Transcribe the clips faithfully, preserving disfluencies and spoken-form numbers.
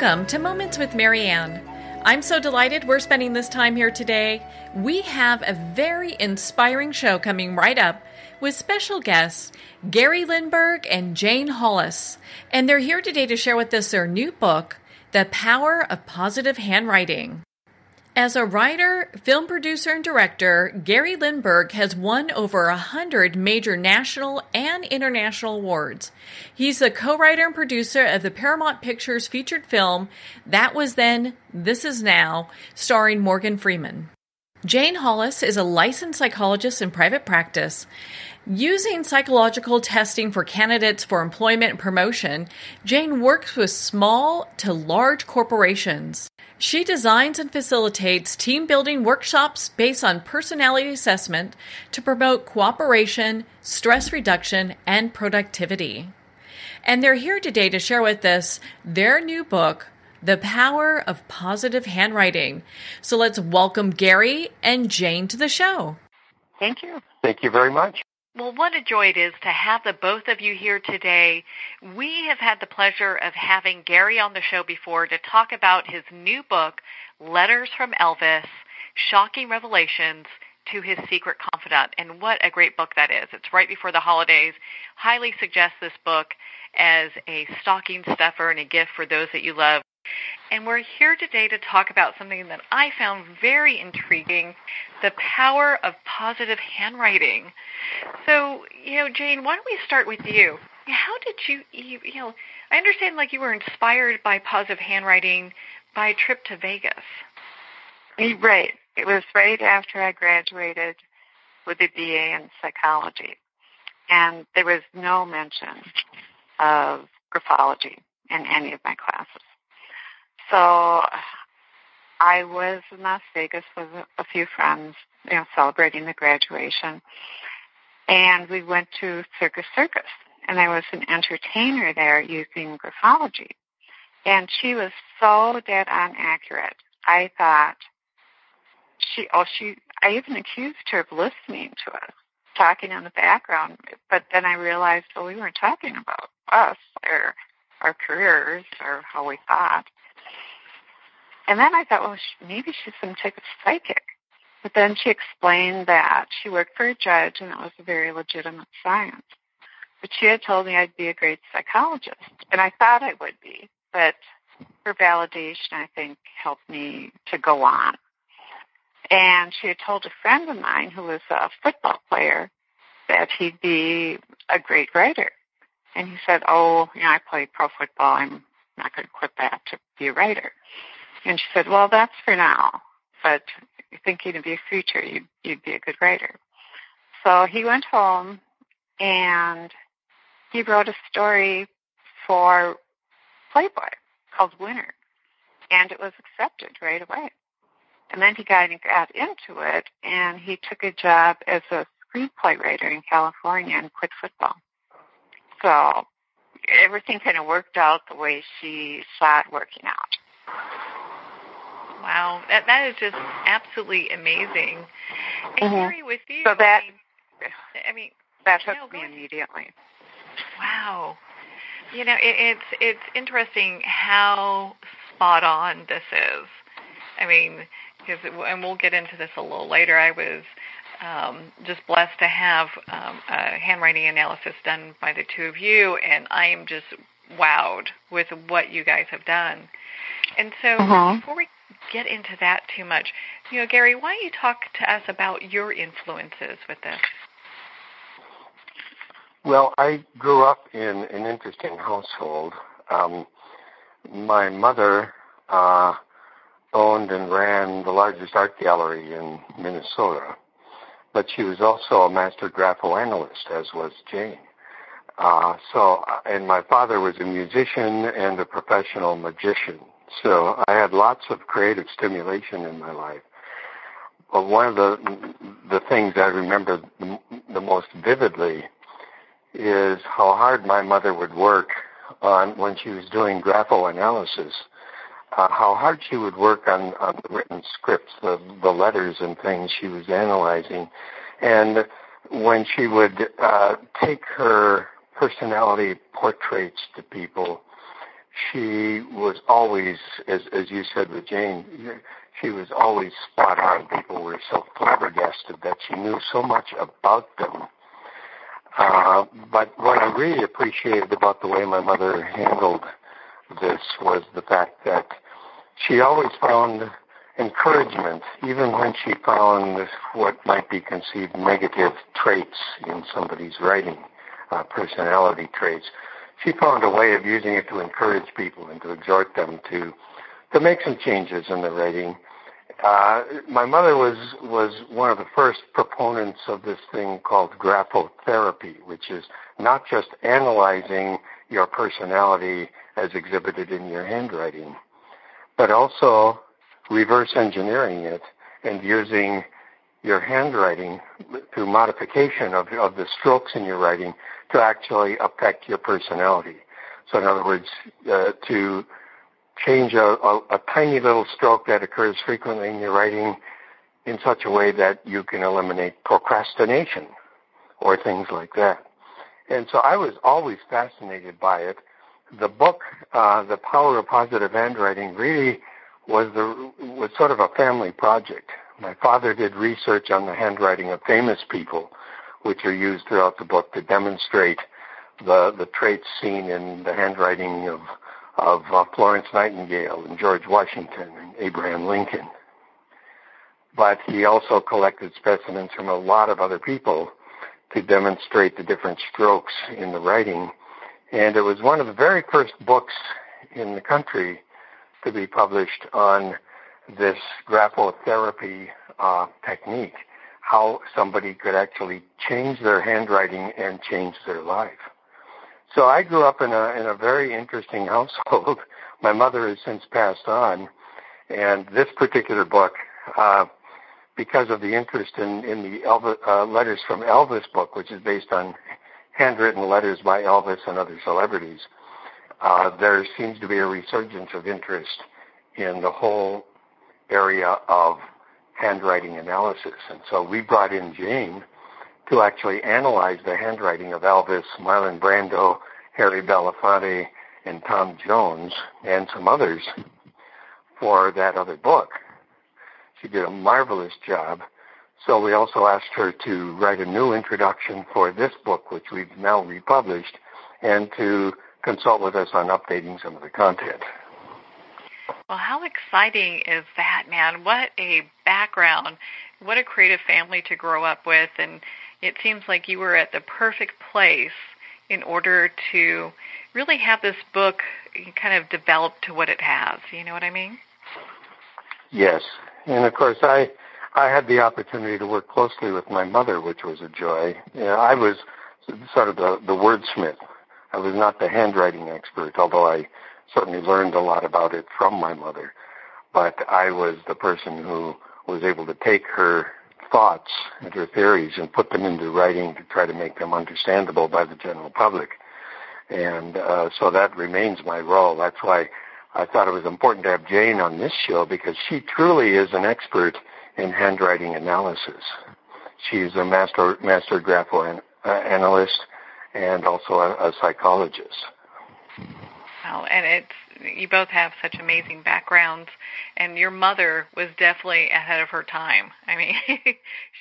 Welcome to Moments with Marianne. I'm so delighted we're spending this time here today. We have a very inspiring show coming right up with special guests Gary Lindberg and Jane Hollis. And they're here today to share with us their new book, The Power of Positive Handwriting. As a writer, film producer, and director, Gary Lindberg has won over one hundred major national and international awards. He's the co-writer and producer of the Paramount Pictures featured film, That Was Then, This Is Now, starring Morgan Freeman. Jane Hollis is a licensed psychologist in private practice. Using psychological testing for candidates for employment and promotion, Jane works with small to large corporations. She designs and facilitates team-building workshops based on personality assessment to promote cooperation, stress reduction, and productivity. And they're here today to share with us their new book, The Power of Positive Handwriting. So let's welcome Gary and Jane to the show. Thank you. Thank you very much. Well, what a joy it is to have the both of you here today. We have had the pleasure of having Gary on the show before to talk about his new book, Letters from Elvis, Shocking Revelations to His Secret Confidant. And what a great book that is. It's right before the holidays. Highly suggest this book as a stocking stuffer and a gift for those that you love. And we're here today to talk about something that I found very intriguing, the power of positive handwriting. So, you know, Jane, why don't we start with you? How did you, you, you know, I understand like you were inspired by positive handwriting by a trip to Vegas. Right. It was right after I graduated with a B A in psychology. And there was no mention of graphology in any of my classes. So I was in Las Vegas with a few friends, you know, celebrating the graduation, and we went to Circus Circus, and there was an entertainer there using graphology, and she was so dead on accurate. I thought she, oh, she, I even accused her of listening to us, talking in the background, but then I realized, well, we weren't talking about us or our careers or how we thought. And then I thought, well, maybe she's some type of psychic. But then she explained that she worked for a judge, and it was a very legitimate science. But she had told me I'd be a great psychologist, and I thought I would be. But her validation, I think, helped me to go on. And she had told a friend of mine who was a football player that he'd be a great writer. And he said, oh, you know, I play pro football. I'm not going to quit that to be a writer. And she said, well, that's for now, but thinking of your future, you'd, you'd be a good writer. So he went home, and he wrote a story for Playboy called Winner, and it was accepted right away. And then he got, got into it, and he took a job as a screenplay writer in California and quit football. So everything kind of worked out the way she saw it working out. Wow, that that is just absolutely amazing. And mm-hmm. Gary, with you, so that I mean, I mean that hooked you know, me ahead. Immediately. Wow, you know it, it's it's interesting how spot on this is. I mean, because and we'll get into this a little later. I was um, just blessed to have um, a handwriting analysis done by the two of you, and I am just wowed with what you guys have done. And so, uh-huh. before we get into that too much, you know, Gary, why don't you talk to us about your influences with this? Well, I grew up in an interesting household. Um, my mother uh, owned and ran the largest art gallery in Minnesota, but she was also a master graphoanalyst, as was Jane. Uh, so, and my father was a musician and a professional magician. So I had lots of creative stimulation in my life. But one of the the things I remember the most vividly is how hard my mother would work on when she was doing graphoanalysis, uh, how hard she would work on, on the written scripts, the, the letters and things she was analyzing. And when she would uh, take her personality portraits to people, she was always, as as you said with Jane, she was always spot on. People were so flabbergasted that she knew so much about them. Uh, but what I really appreciated about the way my mother handled this was the fact that she always found encouragement, even when she found what might be conceived negative traits in somebody's writing, uh, personality traits. She found a way of using it to encourage people and to exhort them to to make some changes in their writing. Uh, my mother was, was one of the first proponents of this thing called graphotherapy, which is not just analyzing your personality as exhibited in your handwriting, but also reverse engineering it and using your handwriting through modification of, of the strokes in your writing to actually affect your personality. So in other words, uh, to change a, a, a tiny little stroke that occurs frequently in your writing in such a way that you can eliminate procrastination or things like that. And so I was always fascinated by it. The book, uh, The Power of Positive Handwriting, really was, the, was sort of a family project. My father did research on the handwriting of famous people, which are used throughout the book to demonstrate the, the traits seen in the handwriting of of uh, Florence Nightingale and George Washington and Abraham Lincoln. But he also collected specimens from a lot of other people to demonstrate the different strokes in the writing. And it was one of the very first books in the country to be published on this graphotherapy uh, technique, how somebody could actually change their handwriting and change their life. So I grew up in a in a very interesting household. My mother has since passed on, and this particular book, uh, because of the interest in, in the Elvis, uh, Letters from Elvis book, which is based on handwritten letters by Elvis and other celebrities, uh, there seems to be a resurgence of interest in the whole area of handwriting analysis. And so we brought in Jane to actually analyze the handwriting of Elvis, Marlon Brando, Harry Belafonte, and Tom Jones, and some others for that other book. She did a marvelous job. So we also asked her to write a new introduction for this book, which we've now republished, and to consult with us on updating some of the content. Well, how exciting is that, man? What a background. What a creative family to grow up with, and it seems like you were at the perfect place in order to really have this book kind of develop to what it has. You know what I mean? Yes. And, of course, I I had the opportunity to work closely with my mother, which was a joy. You know, I was sort of the, the wordsmith. I was not the handwriting expert, although I certainly learned a lot about it from my mother. But I was the person who was able to take her thoughts and her theories and put them into writing to try to make them understandable by the general public. And uh, so that remains my role. That's why I thought it was important to have Jane on this show, because she truly is an expert in handwriting analysis. She's a master, master graphoanalyst and also a, a psychologist. Wow, and it's you both have such amazing backgrounds, and your mother was definitely ahead of her time. I mean,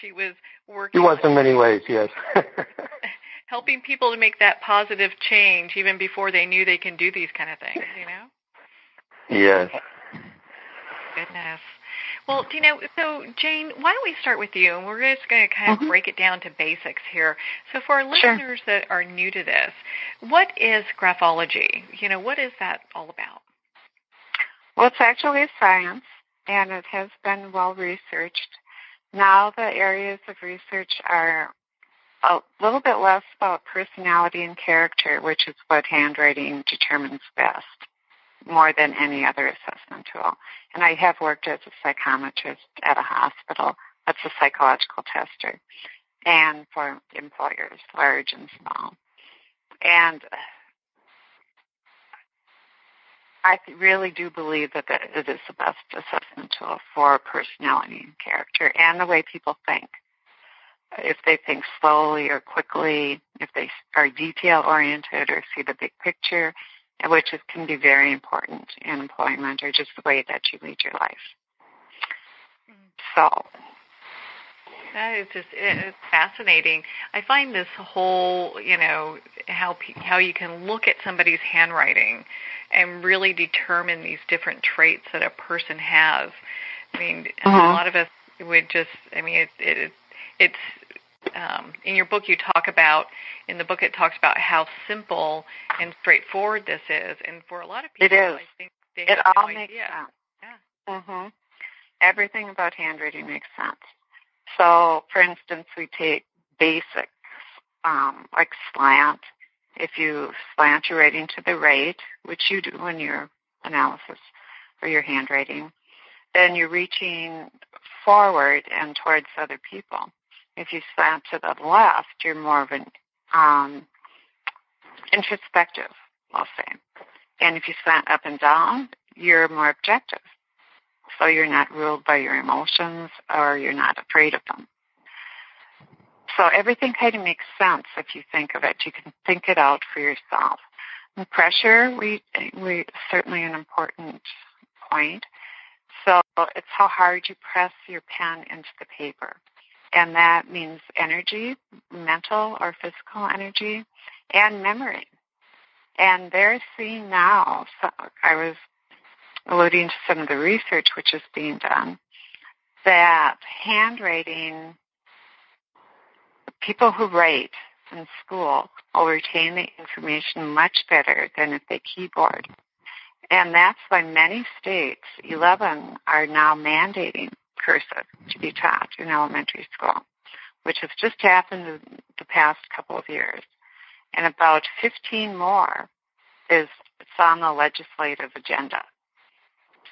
she was working. She was in many ways, yes. Helping people to make that positive change even before they knew they can do these kind of things, you know? Yes. Goodness. Well, you know, so, Jane, why don't we start with you? And we're just going to kind of mm-hmm. break it down to basics here. So for our listeners sure. that are new to this, what is graphology? You know, what is that all about? Well, it's actually a science, and it has been well-researched. Now the areas of research are a little bit less about personality and character, which is what handwriting determines best, more than any other assessment tool. And I have worked as a psychometrist at a hospital. That's a psychological tester, and for employers, large and small. And I really do believe that it is the best assessment tool for personality and character and the way people think. If they think slowly or quickly, if they are detail-oriented or see the big picture, which is, can be very important in employment or just the way that you lead your life. So that is just it's fascinating. I find this whole, you know, how how you can look at somebody's handwriting and really determine these different traits that a person has. I mean, uh-huh. a lot of us would just, I mean, it, it, it's, um, in your book you talk about, in the book it talks about how simple and straightforward this is. And for a lot of people, it is. I think they it have all no makes idea. Sense. Yeah. Uh-huh. Everything about handwriting makes sense. So, for instance, we take basics, um, like slant. If you slant your writing to the right, which you do in your analysis or your handwriting, then you're reaching forward and towards other people. If you slant to the left, you're more of an um, introspective, I'll say. And if you slant up and down, you're more objective. So you're not ruled by your emotions or you're not afraid of them. So everything kind of makes sense if you think of it. You can think it out for yourself. And pressure, we, we certainly an important point. So it's how hard you press your pen into the paper. And that means energy, mental or physical energy, and memory. And they're seeing now, so I was alluding to some of the research which is being done, that handwriting, people who write in school will retain the information much better than if they keyboard. And that's why many states, eleven, are now mandating cursive to be taught in elementary school, which has just happened in the past couple of years. And about fifteen more is it's on the legislative agenda.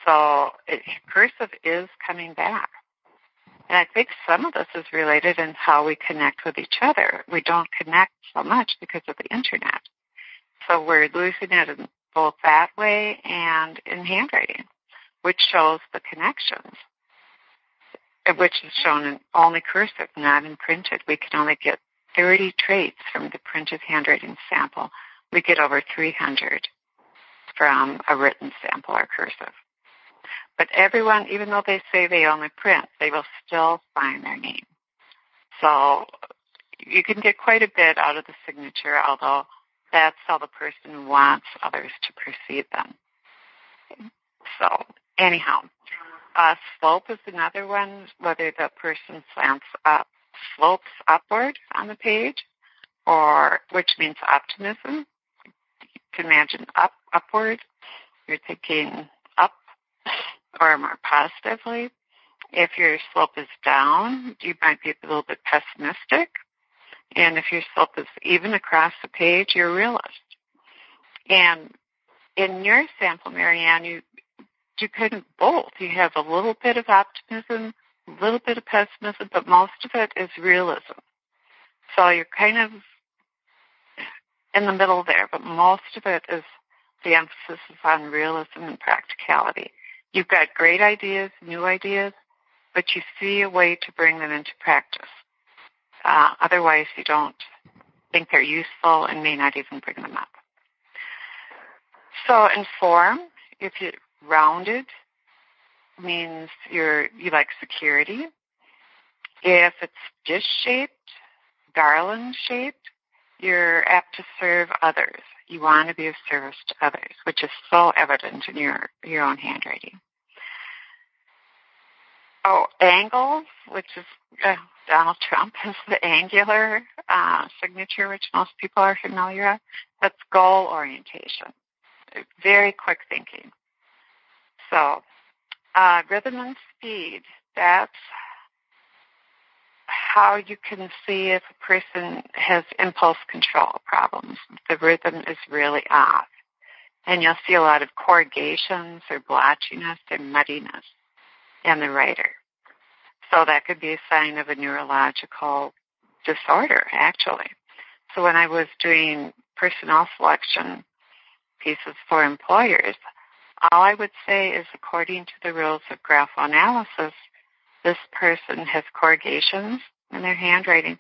So it, cursive is coming back. And I think some of this is related in how we connect with each other. We don't connect so much because of the internet. So we're losing it in both that way and in handwriting, which shows the connections, which is shown in only cursive, not in printed. We can only get thirty traits from the printed handwriting sample. We get over three hundred from a written sample or cursive. But everyone, even though they say they only print, they will still sign their name. So you can get quite a bit out of the signature, although that's how the person wants others to perceive them. So anyhow, uh, slope is another one, whether the person slants up, slopes upward on the page, or which means optimism. You can imagine up, upward. You're thinking up. Or more positively, if your slope is down, you might be a little bit pessimistic. And if your slope is even across the page, you're a realist. And in your sample, Marianne, you you couldn't both. You have a little bit of optimism, a little bit of pessimism, but most of it is realism. So you're kind of in the middle there, but most of it is the emphasis is on realism and practicality. You've got great ideas, new ideas, but you see a way to bring them into practice. Uh, otherwise, you don't think they're useful and may not even bring them up. So in form, if you're rounded, means you're, you like security. If it's dish-shaped, garland-shaped, you're apt to serve others. You want to be of service to others, which is so evident in your, your own handwriting. Oh, angles, which is uh, Donald Trump is the angular uh, signature, which most people are familiar with. That's goal orientation, very quick thinking. So uh, rhythm and speed, that's how you can see if a person has impulse control problems. The rhythm is really off. And you'll see a lot of corrugations or blotchiness and muddiness in the writer. So that could be a sign of a neurological disorder, actually. So when I was doing personnel selection pieces for employers, all I would say is according to the rules of graphoanalysis, this person has corrugations in their handwriting,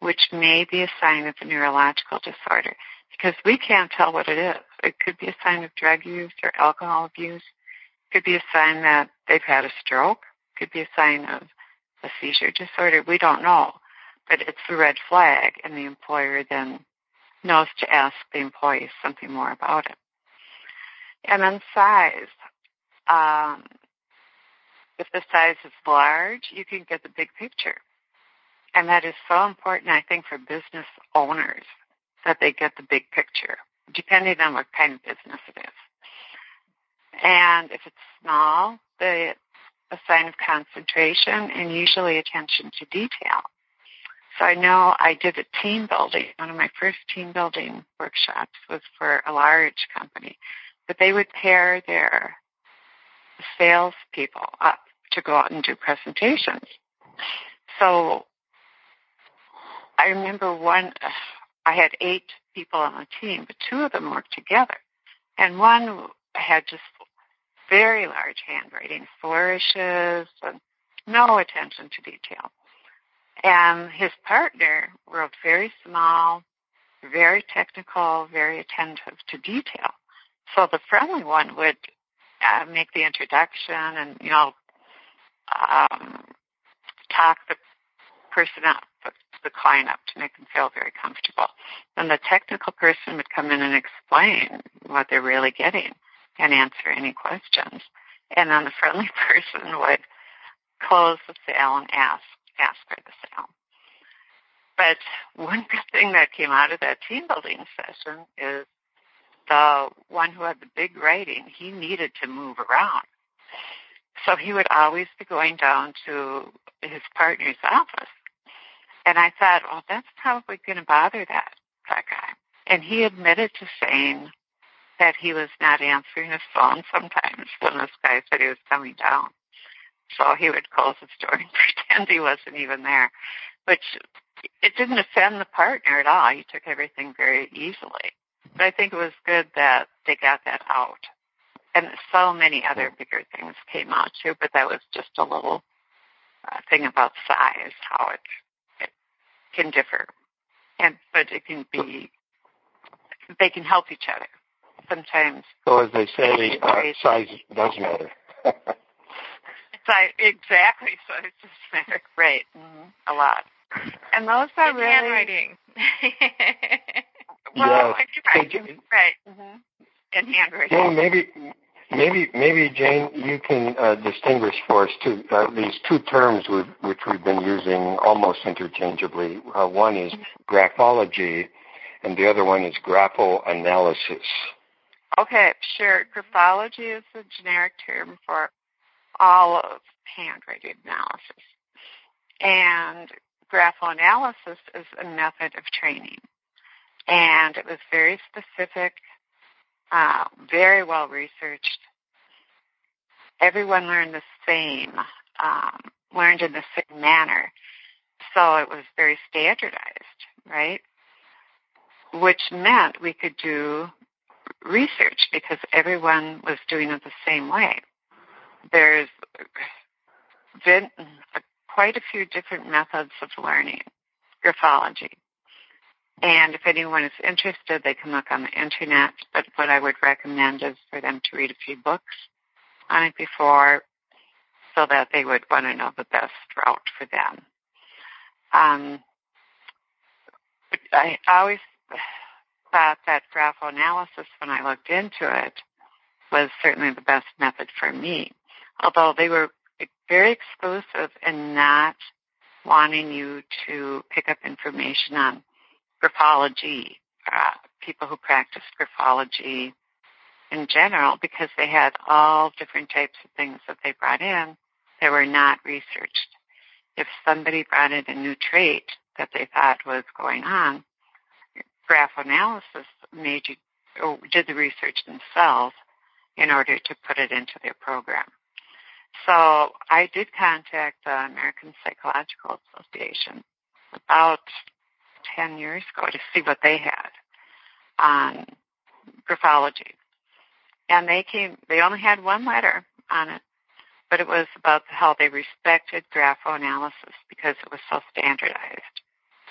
which may be a sign of a neurological disorder. because we can't tell what it is. It could be a sign of drug use or alcohol abuse. It could be a sign that they've had a stroke. It could be a sign of a seizure disorder. We don't know, but it's a red flag, and the employer then knows to ask the employees something more about it. And then size. Um, if the size is large, you can get the big picture. And that is so important, I think, for business owners, that they get the big picture, depending on what kind of business it is. And if it's small, it's a sign of concentration and usually attention to detail. So I know I did a team building. One of my first team building workshops was for a large company. But they would pair their salespeople up to go out and do presentations. So I remember one, I had eight people on the team, but two of them worked together. And one had just very large handwriting, flourishes, and no attention to detail. And his partner wrote very small, very technical, very attentive to detail. So the friendly one would uh, make the introduction and, you know, um, talk the person up, the client up, to make them feel very comfortable. Then the technical person would come in and explain what they're really getting and answer any questions. And then the friendly person would close the sale and ask, ask for the sale. But one good thing that came out of that team building session is the one who had the big writing, he needed to move around. So he would always be going down to his partner's office. And I thought, well, that's probably going to bother that, that guy. And he admitted to saying that he was not answering his phone sometimes when this guy said he was coming down. So he would close his door and pretend he wasn't even there, which it didn't offend the partner at all. He took everything very easily. But I think it was good that they got that out. And so many other bigger things came out, too, but that was just a little uh, thing about size, how it, it can differ. And but it can be, they can help each other sometimes. So as they say, uh, size does matter. Size, exactly, size does matter. Right, mm-hmm. A lot. And those are really... handwriting. Well, yes. Right, so, right. Mm-hmm. And handwriting. Jane, maybe, maybe, maybe, Jane, you can uh, distinguish for us two, uh, these two terms we've, which we've been using almost interchangeably. Uh, one is mm-hmm. graphology, and the other one is graphoanalysis. Okay, sure. Graphology is a generic term for all of handwriting analysis, and graphoanalysis is a method of training. And it was very specific, uh, very well researched. Everyone learned the same, um, learned in the same manner. So it was very standardized, right? Which meant we could do research because everyone was doing it the same way. There's been quite a few different methods of learning graphology. And if anyone is interested, they can look on the internet. But what I would recommend is for them to read a few books on it before, so that they would want to know the best route for them. Um, I always thought that graphoanalysis, when I looked into it, was certainly the best method for me, although they were very exclusive in not wanting you to pick up information on graphology, uh, people who practice graphology in general, because they had all different types of things that they brought in that were not researched. If somebody brought in a new trait that they thought was going on, graphoanalysis made you, or did the research themselves in order to put it into their program. So I did contact the American Psychological Association about ten years ago to see what they had on graphology. And they came, they only had one letter on it, but it was about how they respected graphoanalysis because it was so standardized,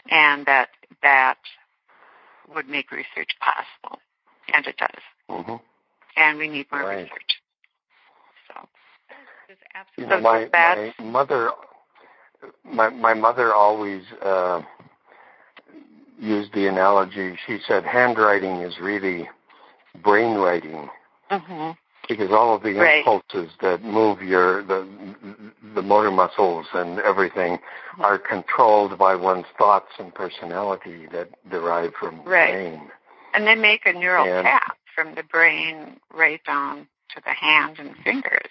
and that that would make research possible, and it does. Mm-hmm. And we need more right. research. So, it's absolutely you know, my, bad. my mother, my my mother always uh, used the analogy. She said handwriting is really brain writing. Mm-hmm. Because all of the right. impulses that move your the the motor muscles and everything are controlled by one's thoughts and personality that derive from the right. brain. And they make a neural and, path from the brain right down to the hand and fingers.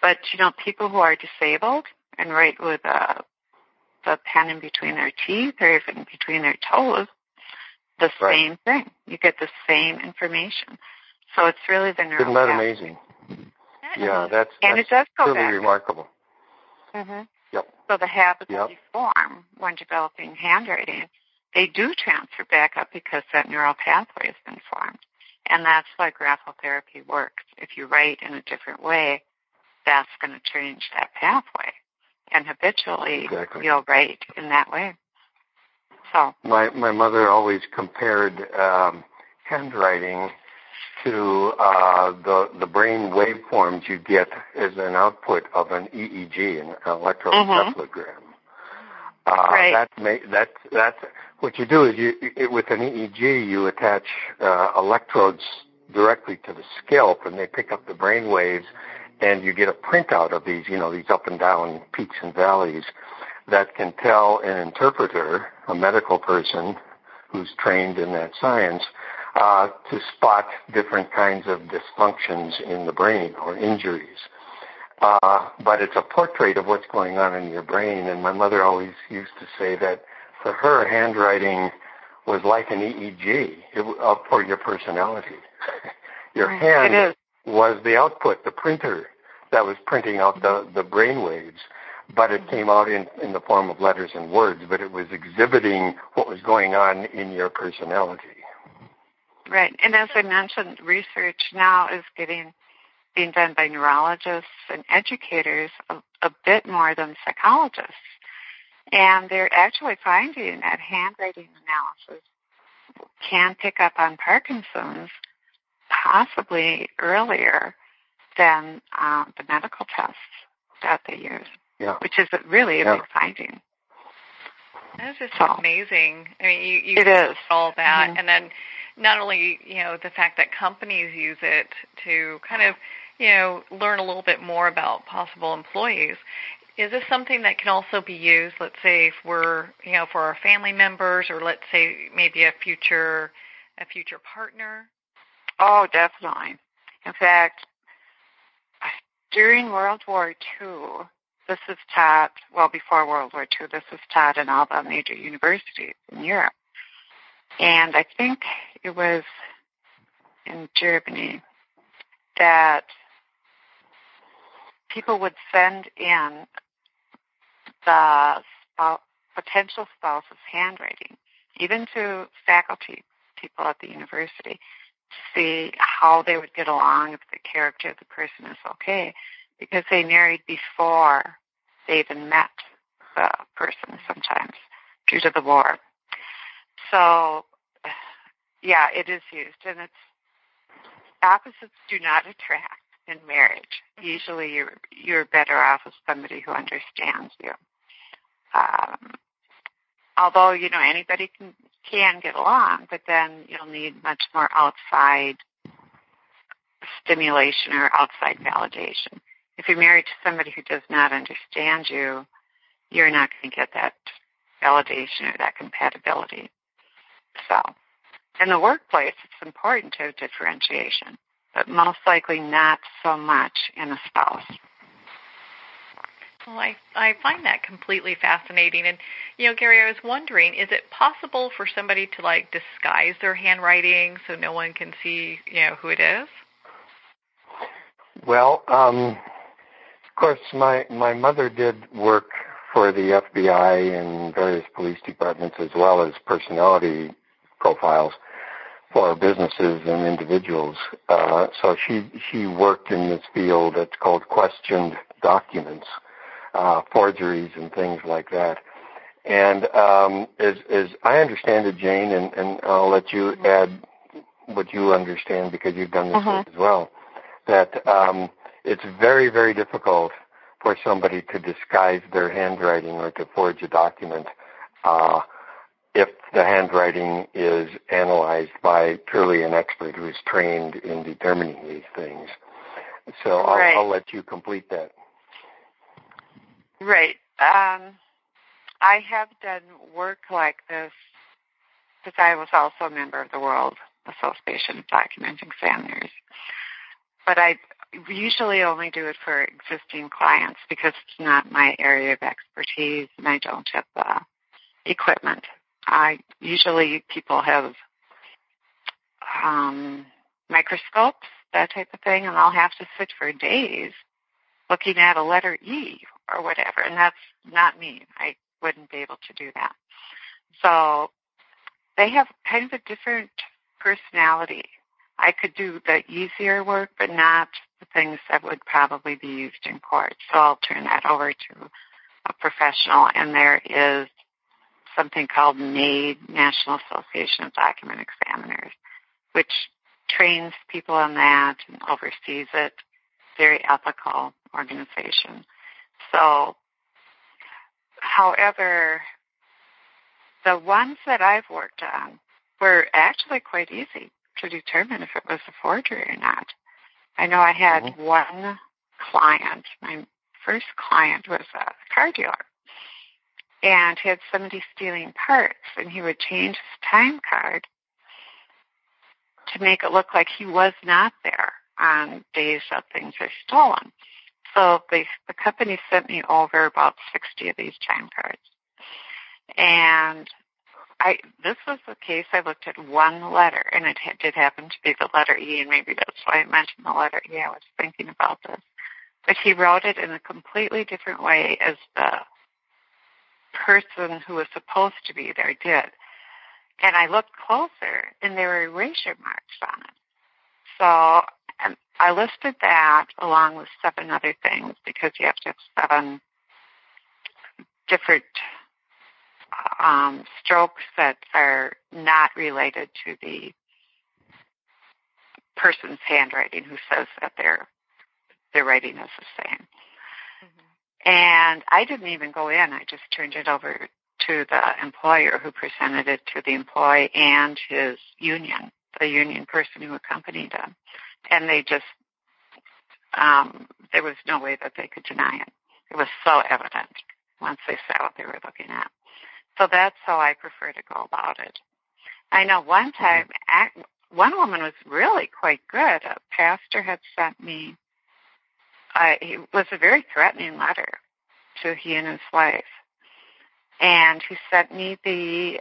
But, you know, people who are disabled and write with a, a pen in between their teeth or even between their toes, the right. same thing. You get the same information. So it's really the neural Isn't that pathway. amazing? That yeah, that's, and that's it does go really back. remarkable. Mm-hmm. Yep. So the habits yep. that you form when developing handwriting, they do transfer back up because that neural pathway has been formed. And that's why graphotherapy works. If you write in a different way, that's going to change that pathway. And habitually, exactly. you'll write in that way. So My, my mother always compared um, handwriting to uh, the the brain waveforms you get as an output of an E E G, an electroencephalogram. Mm-hmm. Uh, right. That may, that that what you do is you it, with an E E G you attach uh, electrodes directly to the scalp, and they pick up the brain waves, and you get a printout of these you know these up and down peaks and valleys that can tell an interpreter, a medical person who's trained in that science, Uh, to spot different kinds of dysfunctions in the brain or injuries. Uh, but it's a portrait of what's going on in your brain, and my mother always used to say that for her, handwriting was like an E E G it, uh, for your personality. Your hand was the output, the printer that was printing out the, the brain waves, but it came out in, in the form of letters and words, but it was exhibiting what was going on in your personality. Right, and as I mentioned, research now is getting being done by neurologists and educators a, a bit more than psychologists. And they're actually finding that handwriting analysis can pick up on Parkinson's possibly earlier than uh, the medical tests that they use, yeah. which is really a yeah. big finding. That's just so, amazing. I mean, you, you it is. all that, mm-hmm. and then not only, you know, the fact that companies use it to kind of, you know, learn a little bit more about possible employees. Is this something that can also be used, let's say, if we're, you know, for our family members or let's say maybe a future a future partner? Oh, definitely. In fact, during World War Two, this is taught, well, before World War Two, this is taught in all the major universities in Europe. And I think it was in Germany that people would send in the spou- potential spouse's handwriting, even to faculty people at the university, to see how they would get along if the character of the person is okay, because they married before they even met the person sometimes due to the war. So, yeah, it is used, and it's opposites do not attract in marriage. Usually, you're you're better off with somebody who understands you. Um, although you know anybody can can get along, but then you'll need much more outside stimulation or outside validation. If you're married to somebody who does not understand you, you're not going to get that validation or that compatibility. So in the workplace, it's important to have differentiation, but most likely not so much in a spouse. Well, I, I find that completely fascinating. And, you know, Gary, I was wondering, is it possible for somebody to, like, disguise their handwriting so no one can see, you know, who it is? Well, um, of course, my, my mother did work for the F B I and various police departments, as well as personality profiles for businesses and individuals. Uh, so she she worked in this field that's called Questioned Documents, uh, forgeries and things like that. And um, as, as I understand it, Jane, and, and I'll let you add what you understand because you've done this uh-huh. as well, that um, it's very, very difficult for somebody to disguise their handwriting or to forge a document uh, if the handwriting is analyzed by purely an expert who is trained in determining these things. So I'll, right. I'll let you complete that. Right. Um, I have done work like this because I was also a member of the World Association of Document Examiners. But I usually only do it for existing clients because it's not my area of expertise and I don't have the equipment. I usually people have um, microscopes, that type of thing, and I'll have to sit for days looking at a letter E or whatever, and that's not me. I wouldn't be able to do that. So they have kind of a different personality. I could do the easier work, but not the things that would probably be used in court. So I'll turn that over to a professional, and there is something called N A I D, National Association of Document Examiners, which trains people on that and oversees it. Very ethical organization. So, however, the ones that I've worked on were actually quite easy to determine if it was a forgery or not. I know I had mm-hmm. one client, my first client was a car dealer, and he had somebody stealing parts, and he would change his time card to make it look like he was not there on days that things are stolen. So they, the company sent me over about sixty of these time cards. And I, this was the case I looked at one letter, and it had, did happen to be the letter E, and maybe that's why I mentioned the letter E. I was thinking about this. But he wrote it in a completely different way as the person who was supposed to be there did. And I looked closer, and there were erasure marks on it. So and I listed that along with seven other things because you have to have seven different um, strokes that are not related to the person's handwriting who says that their their writing is the same. Mm-hmm. And I didn't even go in. I just turned it over to the employer who presented it to the employee and his union, the union person who accompanied him. And they just, um, there was no way that they could deny it. It was so evident once they saw what they were looking at. So that's how I prefer to go about it. I know one time, one woman was really quite good. A pastor had sent me, uh, it was a very threatening letter to he and his wife. And he sent me the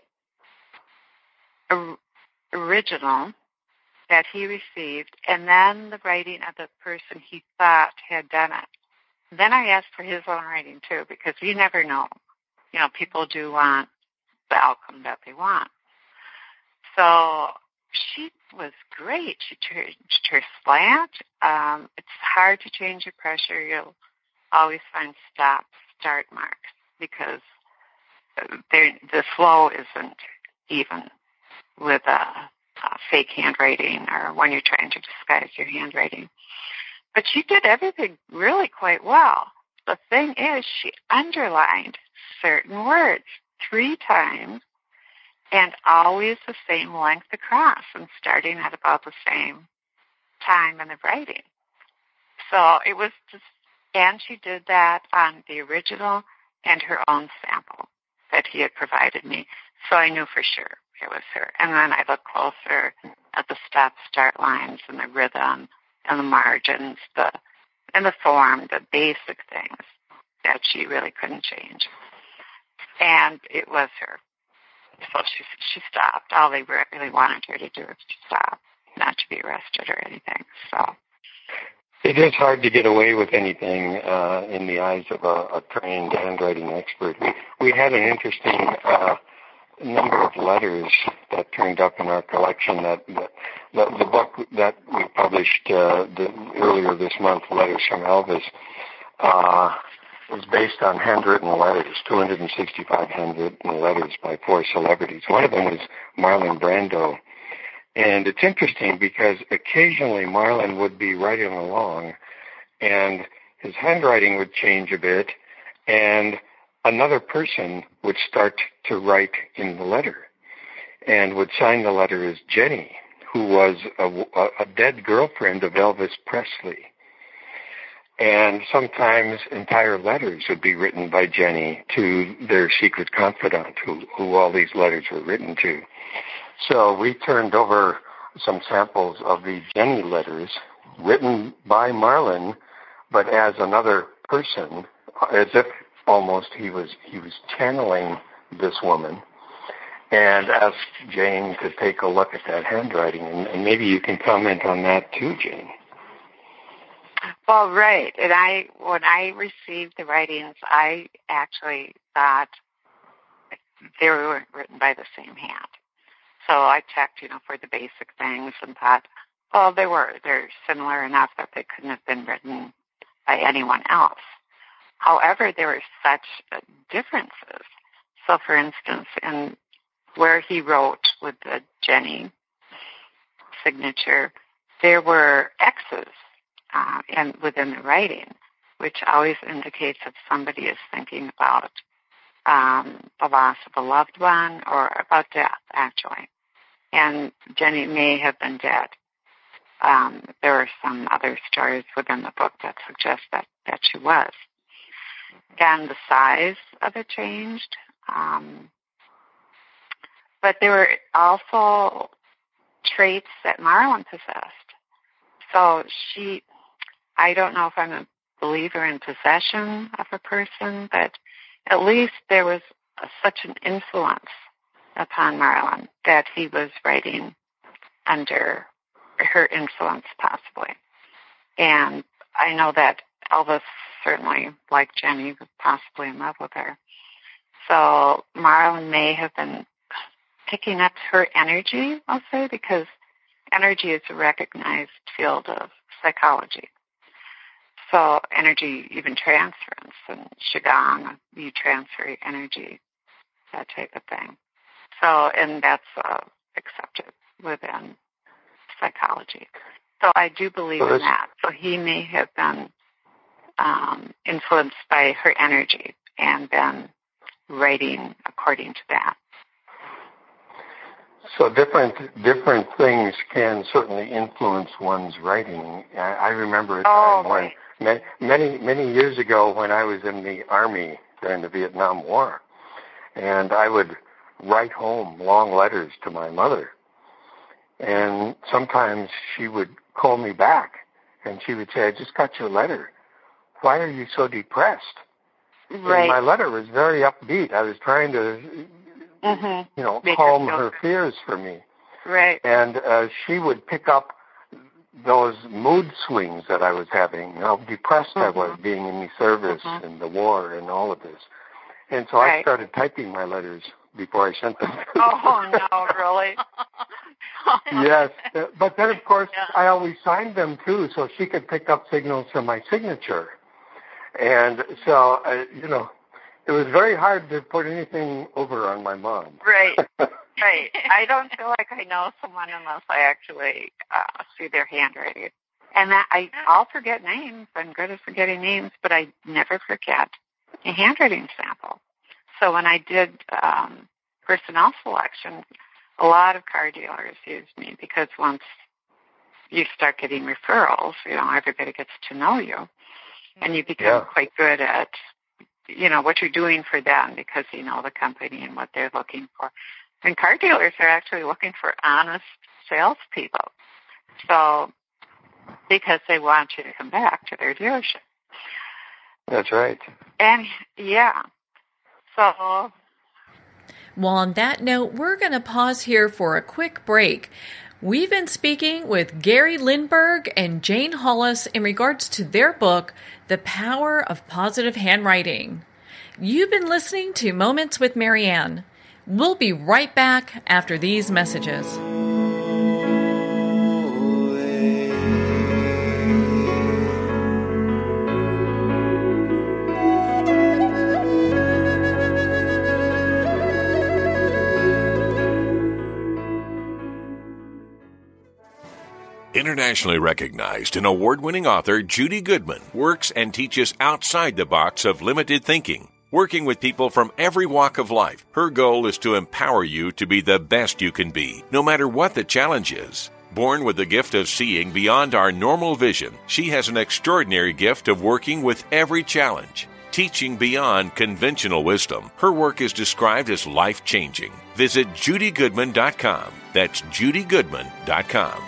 original that he received, and then the writing of the person he thought had done it. Then I asked for his own writing, too, because you never know. You know, people do want the outcome that they want. So she was great. She changed her slant. Um, it's hard to change your pressure. You'll always find stop, start marks because the flow isn't even with a, a fake handwriting or when you're trying to disguise your handwriting. But she did everything really quite well. The thing is, she underlined certain words three times and always the same length across and starting at about the same time in the writing. So it was just, and she did that on the original and her own sample that he had provided me. So I knew for sure it was her. And then I looked closer at the stop-start lines and the rhythm and the margins the and the form, the basic things that she really couldn't change. And it was her. So she she stopped. All they really wanted her to do was to stop, not to be arrested or anything. So it is hard to get away with anything uh, in the eyes of a, a trained handwriting expert. We had an interesting uh, number of letters that turned up in our collection. That, that, that the book that we published uh, the, earlier this month, Letters from Elvis, uh, is based on handwritten letters, two hundred sixty-five handwritten letters by four celebrities. One of them was Marlon Brando. And it's interesting because occasionally Marlon would be writing along and his handwriting would change a bit and another person would start to write in the letter and would sign the letter as Jenny, who was a, a dead girlfriend of Elvis Presley. And sometimes entire letters would be written by Jenny to their secret confidant, who, who all these letters were written to. So we turned over some samples of the Jenny letters written by Marlon, but as another person, as if almost he was he was channeling this woman, and asked Jane to take a look at that handwriting. And, and maybe you can comment on that too, Jane. Well, right. And I, when I received the writings, I actually thought they were written by the same hand. So I checked, you know, for the basic things and thought, well, they were. They're similar enough that they couldn't have been written by anyone else. However, there were such differences. So, for instance, in where he wrote with the Jenny signature, there were X's uh, and within the writing, which always indicates if somebody is thinking about um, the loss of a loved one or about death, actually. And Jenny may have been dead. Um, there are some other stories within the book that suggest that, that she was. And the size of it changed. Um, but there were also traits that Marlon possessed. So she, I don't know if I'm a believer in possession of a person, but at least there was a, such an influence upon Marlon that he was writing under her influence, possibly. And I know that Elvis certainly, like Jenny, was possibly in love with her. So Marlon may have been picking up her energy, I'll say, because energy is a recognized field of psychology. So energy, even transference, and Qigong, you transfer energy, that type of thing. So, and that's uh, accepted within psychology. So I do believe in that. So he may have been um, influenced by her energy and been writing according to that. So different different things can certainly influence one's writing. I, I remember a time oh, when right. many many years ago when I was in the Army during the Vietnam War, and I would write home long letters to my mother. And sometimes she would call me back, and she would say, I just got your letter. Why are you so depressed? Right. And my letter was very upbeat. I was trying to, mm-hmm. you know, Make calm her, her fears for me. Right. And uh, she would pick up those mood swings that I was having, how depressed mm-hmm. I was being in the service mm-hmm. and the war and all of this. And so right. I started typing my letters before I sent them. Oh, no, really? Yes. But then, of course, yeah. I always signed them, too, so she could pick up signals from my signature. And so, uh, you know, it was very hard to put anything over on my mom. Right, right. I don't feel like I know someone unless I actually uh, see their handwriting. And that I, I'll forget names. I'm good at forgetting names, but I never forget a handwriting sample. So when I did um, personnel selection, a lot of car dealers used me because once you start getting referrals, you know, everybody gets to know you. And you become yeah. quite good at, you know, what you're doing for them because you know the company and what they're looking for. And car dealers are actually looking for honest salespeople. So because they want you to come back to their dealership. That's right. And, yeah. So. Well, on that note, we're going to pause here for a quick break. We've been speaking with Gary Lindberg and Jane Hollis in regards to their book, The Power of Positive Handwriting. You've been listening to Moments with Marianne. We'll be right back after these messages. Internationally recognized and award-winning author Judy Goodman works and teaches outside the box of limited thinking, working with people from every walk of life. Her goal is to empower you to be the best you can be, no matter what the challenge is. Born with the gift of seeing beyond our normal vision, she has an extraordinary gift of working with every challenge, teaching beyond conventional wisdom. Her work is described as life-changing. Visit Judy Goodman dot com. That's Judy Goodman dot com.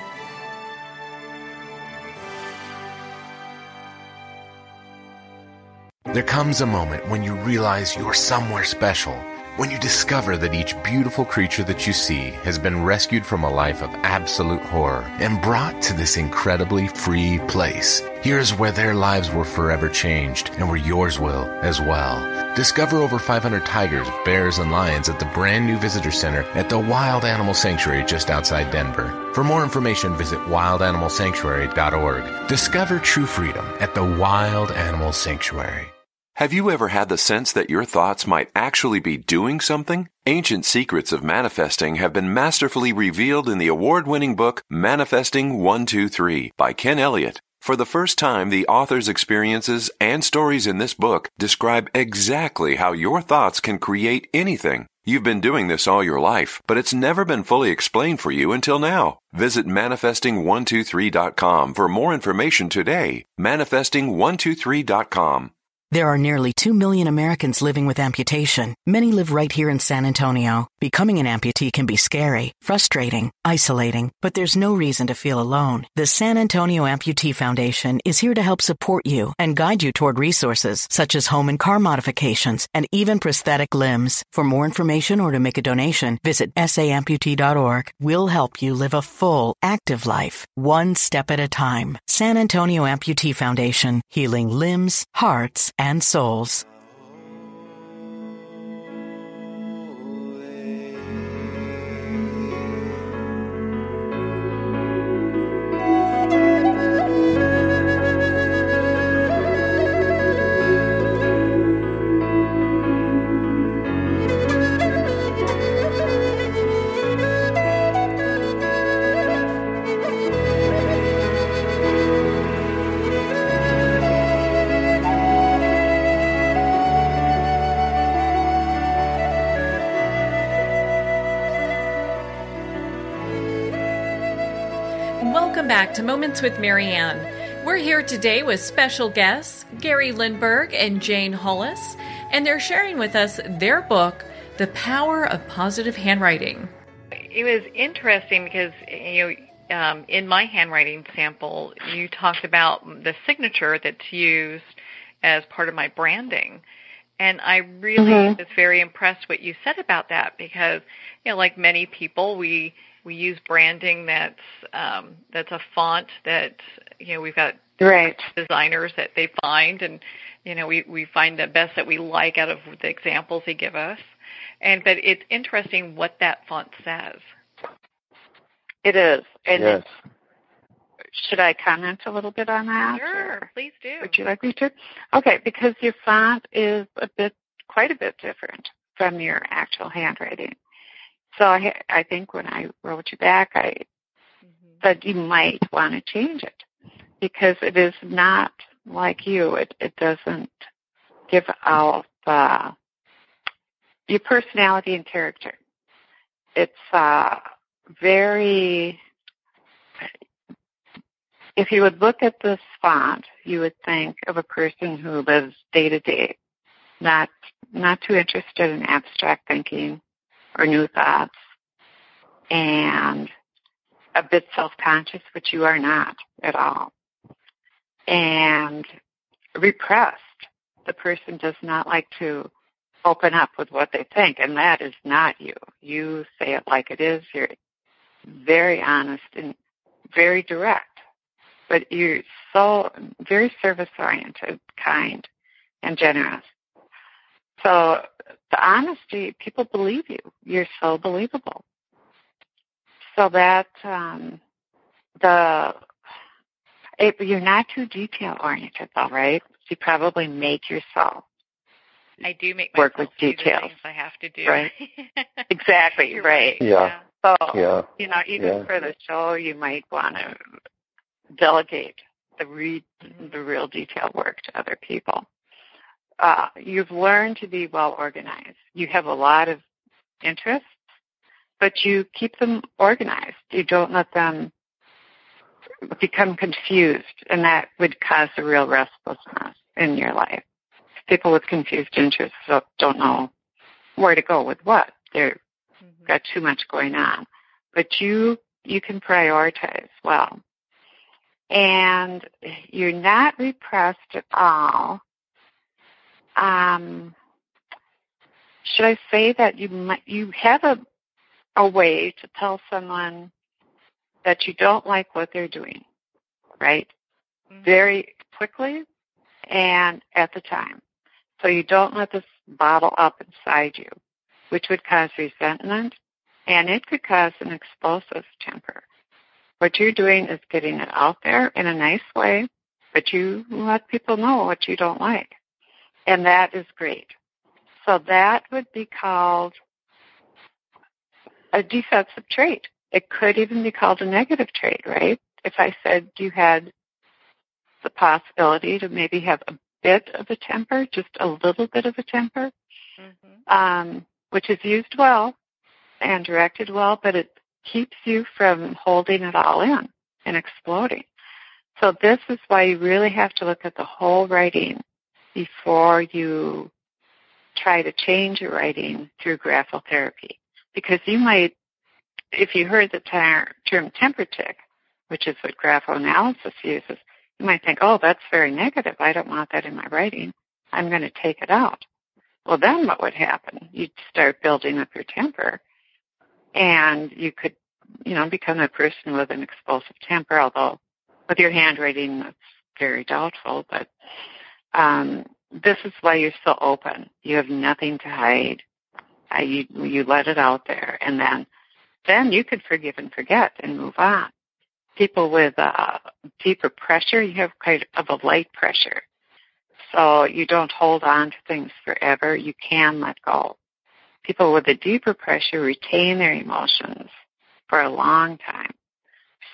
There comes a moment when you realize you're somewhere special, when you discover that each beautiful creature that you see has been rescued from a life of absolute horror and brought to this incredibly free place. Here's where their lives were forever changed and where yours will as well. Discover over five hundred tigers, bears, and lions at the brand new visitor center at the Wild Animal Sanctuary just outside Denver. For more information, visit wild animal sanctuary dot org. Discover true freedom at the Wild Animal Sanctuary. Have you ever had the sense that your thoughts might actually be doing something? Ancient secrets of manifesting have been masterfully revealed in the award-winning book Manifesting one two three by Ken Elliott. For the first time, the author's experiences and stories in this book describe exactly how your thoughts can create anything. You've been doing this all your life, but it's never been fully explained for you until now. Visit manifesting one two three dot com for more information today. manifesting one two three dot com. There are nearly two million Americans living with amputation. Many live right here in San Antonio. Becoming an amputee can be scary, frustrating, isolating, but there's no reason to feel alone. The San Antonio Amputee Foundation is here to help support you and guide you toward resources such as home and car modifications and even prosthetic limbs. For more information or to make a donation, visit S A amputee dot org. We'll help you live a full, active life, one step at a time. San Antonio Amputee Foundation, healing limbs, hearts, and souls. Back to Moments with Marianne. We're here today with special guests Gary Lindberg and Jane Hollis, and they're sharing with us their book, The Power of Positive Handwriting. It was interesting because, you know, um, in my handwriting sample, you talked about the signature that's used as part of my branding. And I really mm-hmm. was very impressed what you said about that because, you know, like many people, we We use branding that's um, that's a font that, you know, we've got right. designers that they find, and, you know, we, we find the best that we like out of the examples they give us. And but it's interesting what that font says. It is. And yes. It, should I comment a little bit on that? Sure, please do. Would you like me to? Okay, because your font is a bit, quite a bit different from your actual handwriting. So I, I think when I wrote you back, I mm-hmm. said you might want to change it because it is not like you. It, it doesn't give out uh, your personality and character. It's uh, very, if you would look at this font, you would think of a person who lives day to day, not not too interested in abstract thinking or new thoughts, and a bit self-conscious, which you are not at all, and repressed. The person does not like to open up with what they think, and that is not you. You say it like it is. You're very honest and very direct, but you're so very service-oriented, kind, and generous. So the honesty, people believe you. You're so believable. So that um, the it, you're not too detail-oriented, though, right? You probably make yourself. I do make work myself with do details. The things I have to do. Right. Exactly. Right. Yeah. So yeah. you know, even yeah. for the show, you might want to delegate the, re- the real detail work to other people. Uh, you've learned to be well organized. You have a lot of interests, but you keep them organized. You don't let them become confused, and that would cause a real restlessness in your life. People with confused interests don't know where to go with what. They've mm-hmm. got too much going on. But you you can prioritize well. And you're not repressed at all. Um, should I say that you might, you have a a way to tell someone that you don't like what they're doing, right? Mm-hmm. Very quickly and at the time. So you don't let this bottle up inside you, which would cause resentment, and it could cause an explosive temper. What you're doing is getting it out there in a nice way, but you let people know what you don't like, and that is great. So that would be called a defensive trait. It could even be called a negative trait, right? If I said you had the possibility to maybe have a bit of a temper, just a little bit of a temper, mm-hmm. um, which is used well and directed well, but it keeps you from holding it all in and exploding. So this is why you really have to look at the whole writing before you try to change your writing through graphotherapy, because you might, if you heard the ter- term temper tick, which is what graphoanalysis uses, you might think, oh, that's very negative. I don't want that in my writing. I'm going to take it out. Well, then what would happen? You'd start building up your temper, and you could, you know, become a person with an explosive temper, although with your handwriting, that's very doubtful. But um, this is why you're so open. You have nothing to hide. Uh, you, you let it out there, and then then you could forgive and forget and move on. People with uh, deeper pressure, you have quite of a light pressure. So you don't hold on to things forever. You can let go. People with a deeper pressure retain their emotions for a long time.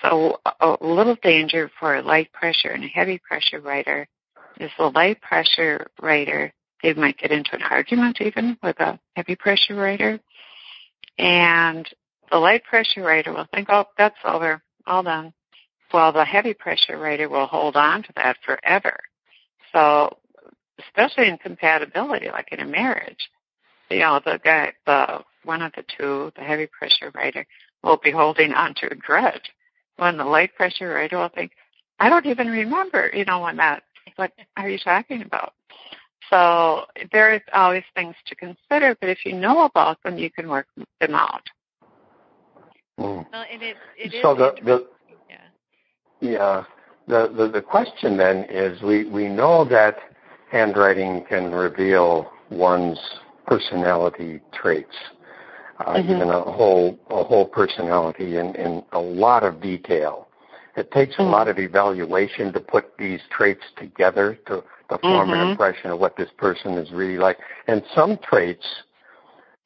So a little danger for a light pressure and a heavy pressure writer is the light pressure writer, they might get into an argument even with a heavy pressure writer. And the light pressure writer will think, oh, that's over, all done. Well, the heavy pressure writer will hold on to that forever. So, especially in compatibility, like in a marriage, you know, the guy, the one of the two, the heavy pressure writer, will be holding on to a grudge. When the light pressure writer will think, I don't even remember, you know, when that, what are you talking about? So, there is always things to consider, but if you know about them, you can work them out. Well, and it, it so is the, the yeah, yeah the, the, the question then is we, we know that handwriting can reveal one's personality traits, uh, mm-hmm. even a whole a whole personality in, in a lot of detail. It takes mm-hmm. a lot of evaluation to put these traits together to, to form mm-hmm. an impression of what this person is really like. And some traits,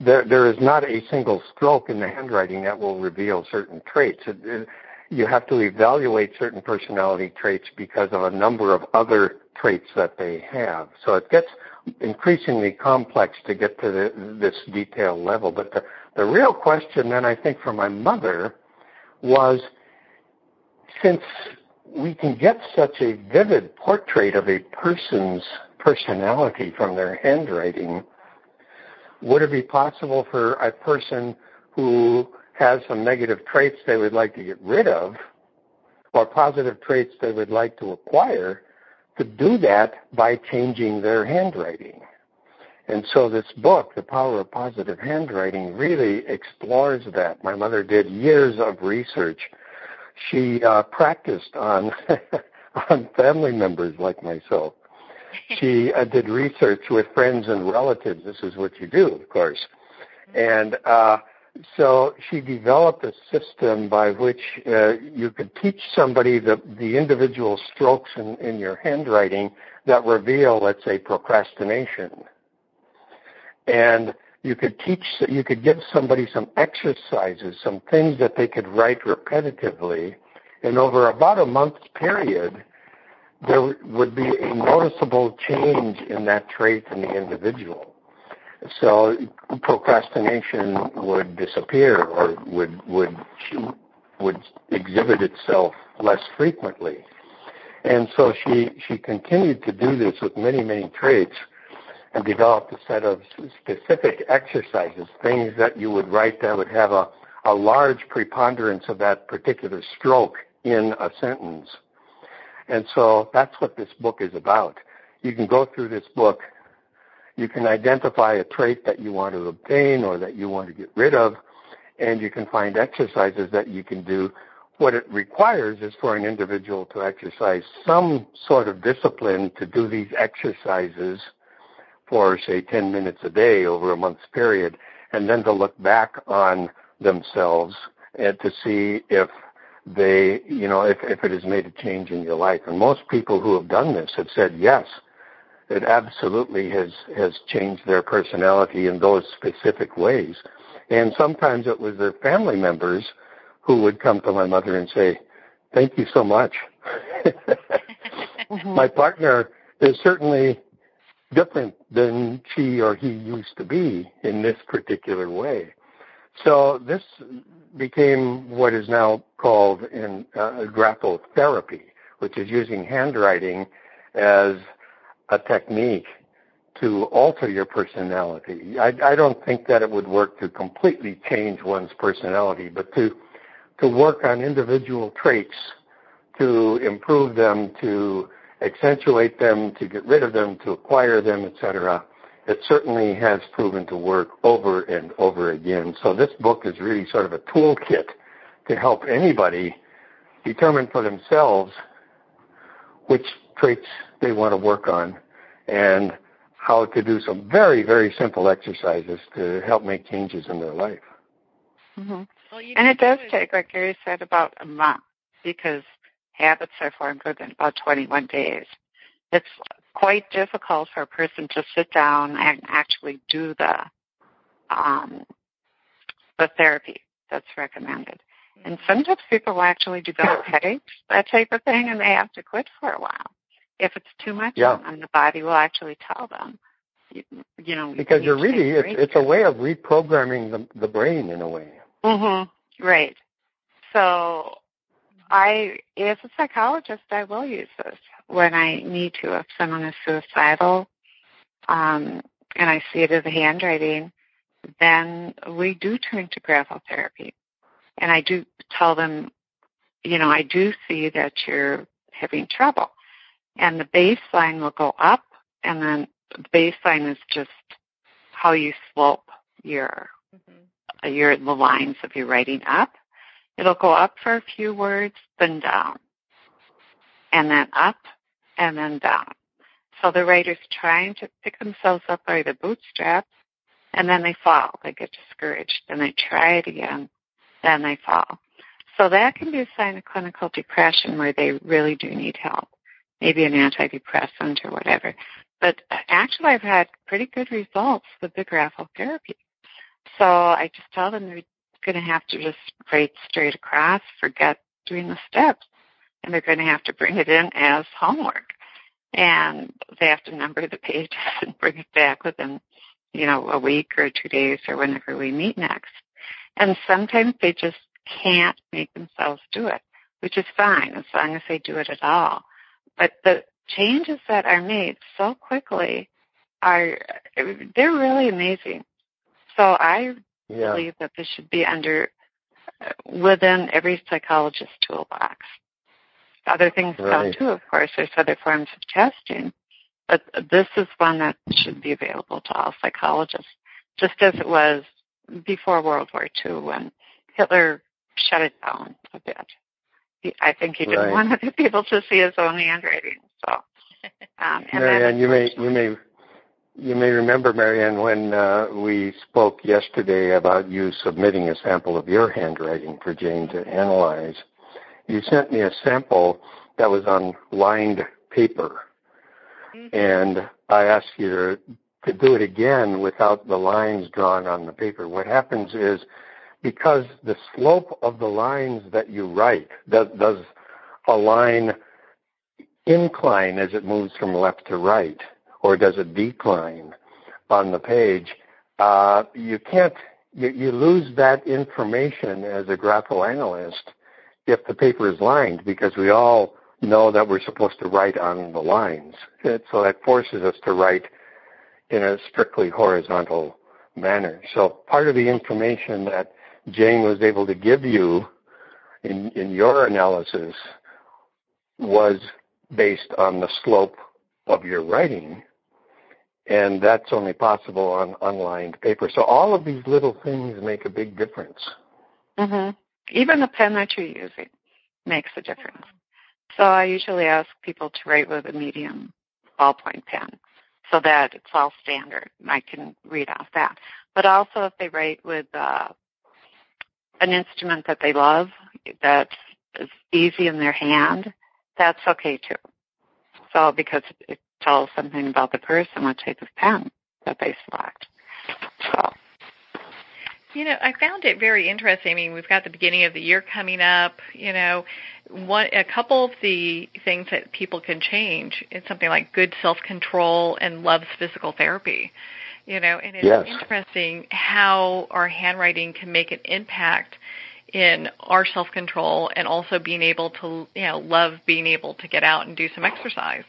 There, there is not a single stroke in the handwriting that will reveal certain traits. It, it, you have to evaluate certain personality traits because of a number of other traits that they have. So it gets increasingly complex to get to the, this detailed level. But the, the real question then, I think, for my mother was, since we can get such a vivid portrait of a person's personality from their handwriting, would it be possible for a person who has some negative traits they would like to get rid of or positive traits they would like to acquire to do that by changing their handwriting? And so this book, The Power of Positive Handwriting, really explores that. My mother did years of research. She uh, practiced on, on family members like myself. She uh, did research with friends and relatives. This is what you do, of course. And uh, so she developed a system by which uh, you could teach somebody the, the individual strokes in, in your handwriting that reveal, let's say, procrastination. And you could teach, you could give somebody some exercises, some things that they could write repetitively and over about a month's period, there would be a noticeable change in that trait in the individual. So procrastination would disappear or would would would exhibit itself less frequently. And so she, she continued to do this with many, many traits and developed a set of specific exercises, things that you would write that would have a, a large preponderance of that particular stroke in a sentence. And so that's what this book is about. You can go through this book. You can identify a trait that you want to obtain or that you want to get rid of, and you can find exercises that you can do. What it requires is for an individual to exercise some sort of discipline to do these exercises for, say, ten minutes a day over a month's period, and then to look back on themselves and to see if they, you know, if, if it has made a change in your life. And most people who have done this have said, yes, it absolutely has, has changed their personality in those specific ways. And sometimes it was their family members who would come to my mother and say, thank you so much. Mm-hmm. My partner is certainly different than she or he used to be in this particular way. So this became what is now called in uh, graphotherapy, which is using handwriting as a technique to alter your personality. I, I don't think that it would work to completely change one's personality, but to to work on individual traits, to improve them, to accentuate them, to get rid of them, to acquire them, et cetera. It certainly has proven to work over and over again. So this book is really sort of a toolkit to help anybody determine for themselves which traits they want to work on and how to do some very, very simple exercises to help make changes in their life. Mm-hmm. Well, and it does take, like Gary said, about a month, because habits are formed within about twenty-one days. It's quite difficult for a person to sit down and actually do the um, the therapy that's recommended. And sometimes people will actually develop headaches, that type of thing, and they have to quit for a while. If it's too much, yeah. and the body will actually tell them. You, you know, because you're really, it's, it's a way of reprogramming the, the brain in a way. Mm-hmm. Right. So I, as a psychologist, I will use this when I need to. If someone is suicidal um, and I see it as a handwriting, then we do turn to graphotherapy. And I do tell them, you know, I do see that you're having trouble. And the baseline will go up, and then the baseline is just how you slope your, mm-hmm. your the lines of your writing up. It'll go up for a few words, then down, and then up, and then down. So the writer's trying to pick themselves up by the bootstraps, and then they fall. They get discouraged, and they try it again, then they fall. So that can be a sign of clinical depression where they really do need help, maybe an antidepressant or whatever. But actually, I've had pretty good results with the graphotherapy. So I just tell them they're going to have to just write straight across, forget doing the steps, and they're going to have to bring it in as homework. And they have to number the pages and bring it back within, you know, a week or two days or whenever we meet next. And sometimes they just can't make themselves do it, which is fine as long as they do it at all. But the changes that are made so quickly are, they're really amazing. So I yeah. believe that this should be under, within every psychologist's toolbox. Other things right. come too, of course. There's other forms of testing. But this is one that should be available to all psychologists, just as it was before World War Two when Hitler shut it down a bit. He, I think he didn't right. want other people to see his own handwriting. So, um, and Marianne, you may you may you may remember, Marianne, when uh, we spoke yesterday about you submitting a sample of your handwriting for Jane to analyze. You sent me a sample that was on lined paper, mm-hmm. and I asked you to. to do it again without the lines drawn on the paper. What happens is, because the slope of the lines that you write does, does a line incline as it moves from left to right, or does it decline on the page? Uh, you can't, you, you lose that information as a graphoanalyst if the paper is lined, because we all know that we're supposed to write on the lines. So that forces us to write in a strictly horizontal manner. So part of the information that Jane was able to give you in, in your analysis was based on the slope of your writing, and that's only possible on unlined paper. So all of these little things make a big difference. Mm-hmm. Even the pen that you're using makes a difference. So I usually ask people to write with a medium ballpoint pen so that it's all standard, and I can read off that. But also if they write with uh, an instrument that they love, that is easy in their hand, that's okay too. So because it tells something about the person, what type of pen that they select. So. You know, I found it very interesting. I mean, we've got the beginning of the year coming up. You know, one, a couple of the things that people can change is something like good self-control and loves physical therapy. You know, and it's yes. interesting how our handwriting can make an impact in our self-control and also being able to, you know, love being able to get out and do some exercise.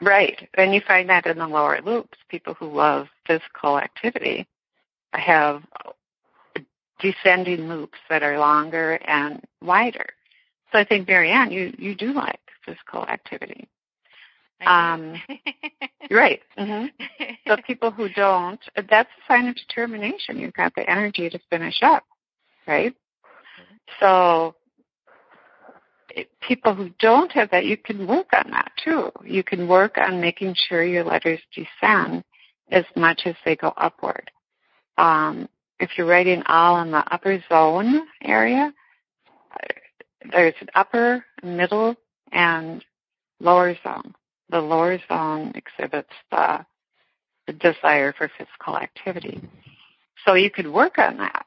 Right. And you find that in the lower loops, people who love physical activity have descending loops that are longer and wider. So I think, Marianne, you, you do like physical activity. Um, right. Mm-hmm. So people who don't, that's a sign of determination. You've got the energy to finish up, right? So it, people who don't have that, you can work on that too. You can work on making sure your letters descend as much as they go upward. Um, if you're writing all in the upper zone area, there's an upper, middle, and lower zone. The lower zone exhibits the, the desire for physical activity. So you could work on that.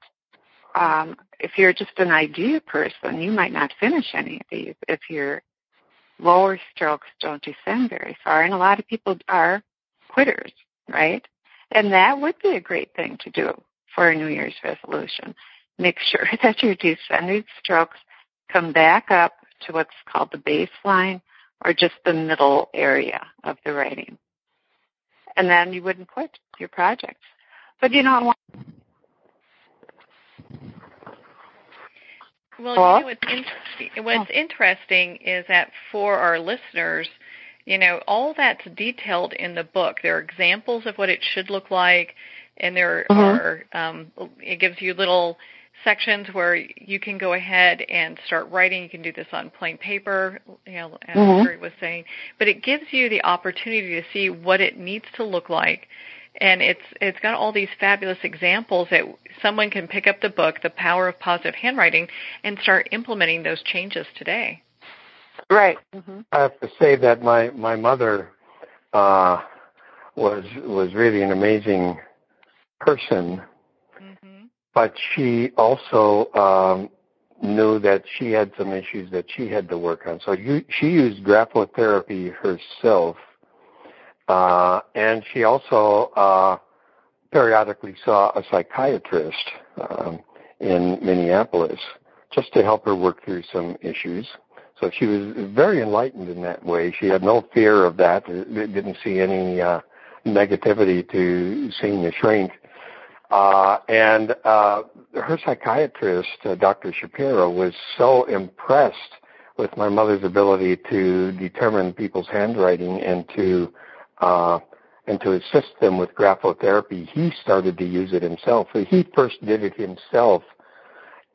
Um, if you're just an idea person, you might not finish any of these if your lower strokes don't descend very far. And a lot of people are quitters, right? And that would be a great thing to do for a New Year's resolution. Make sure that your descending strokes come back up to what's called the baseline or just the middle area of the writing. And then you wouldn't quit your project. But you know what? Well, well, you know, what's, in- what's oh. interesting is that for our listeners, you know, all that's detailed in the book. There are examples of what it should look like, and there mm-hmm. are, um, it gives you little sections where you can go ahead and start writing. You can do this on plain paper, you know, as mm-hmm. Terry was saying. But it gives you the opportunity to see what it needs to look like. And it's it's got all these fabulous examples that someone can pick up the book, The Power of Positive Handwriting, and start implementing those changes today. Right. Mm-hmm. I have to say that my my mother uh, was was really an amazing person, mm-hmm. but she also um, knew that she had some issues that she had to work on. So you, she used graphotherapy herself, uh, and she also uh, periodically saw a psychiatrist um, in Minneapolis just to help her work through some issues. So she was very enlightened in that way. She had no fear of that. Didn't see any uh, negativity to seeing a shrink. Uh, and uh, her psychiatrist, uh, Doctor Shapiro, was so impressed with my mother's ability to determine people's handwriting and to uh, and to assist them with graphotherapy. He started to use it himself. He first did it himself,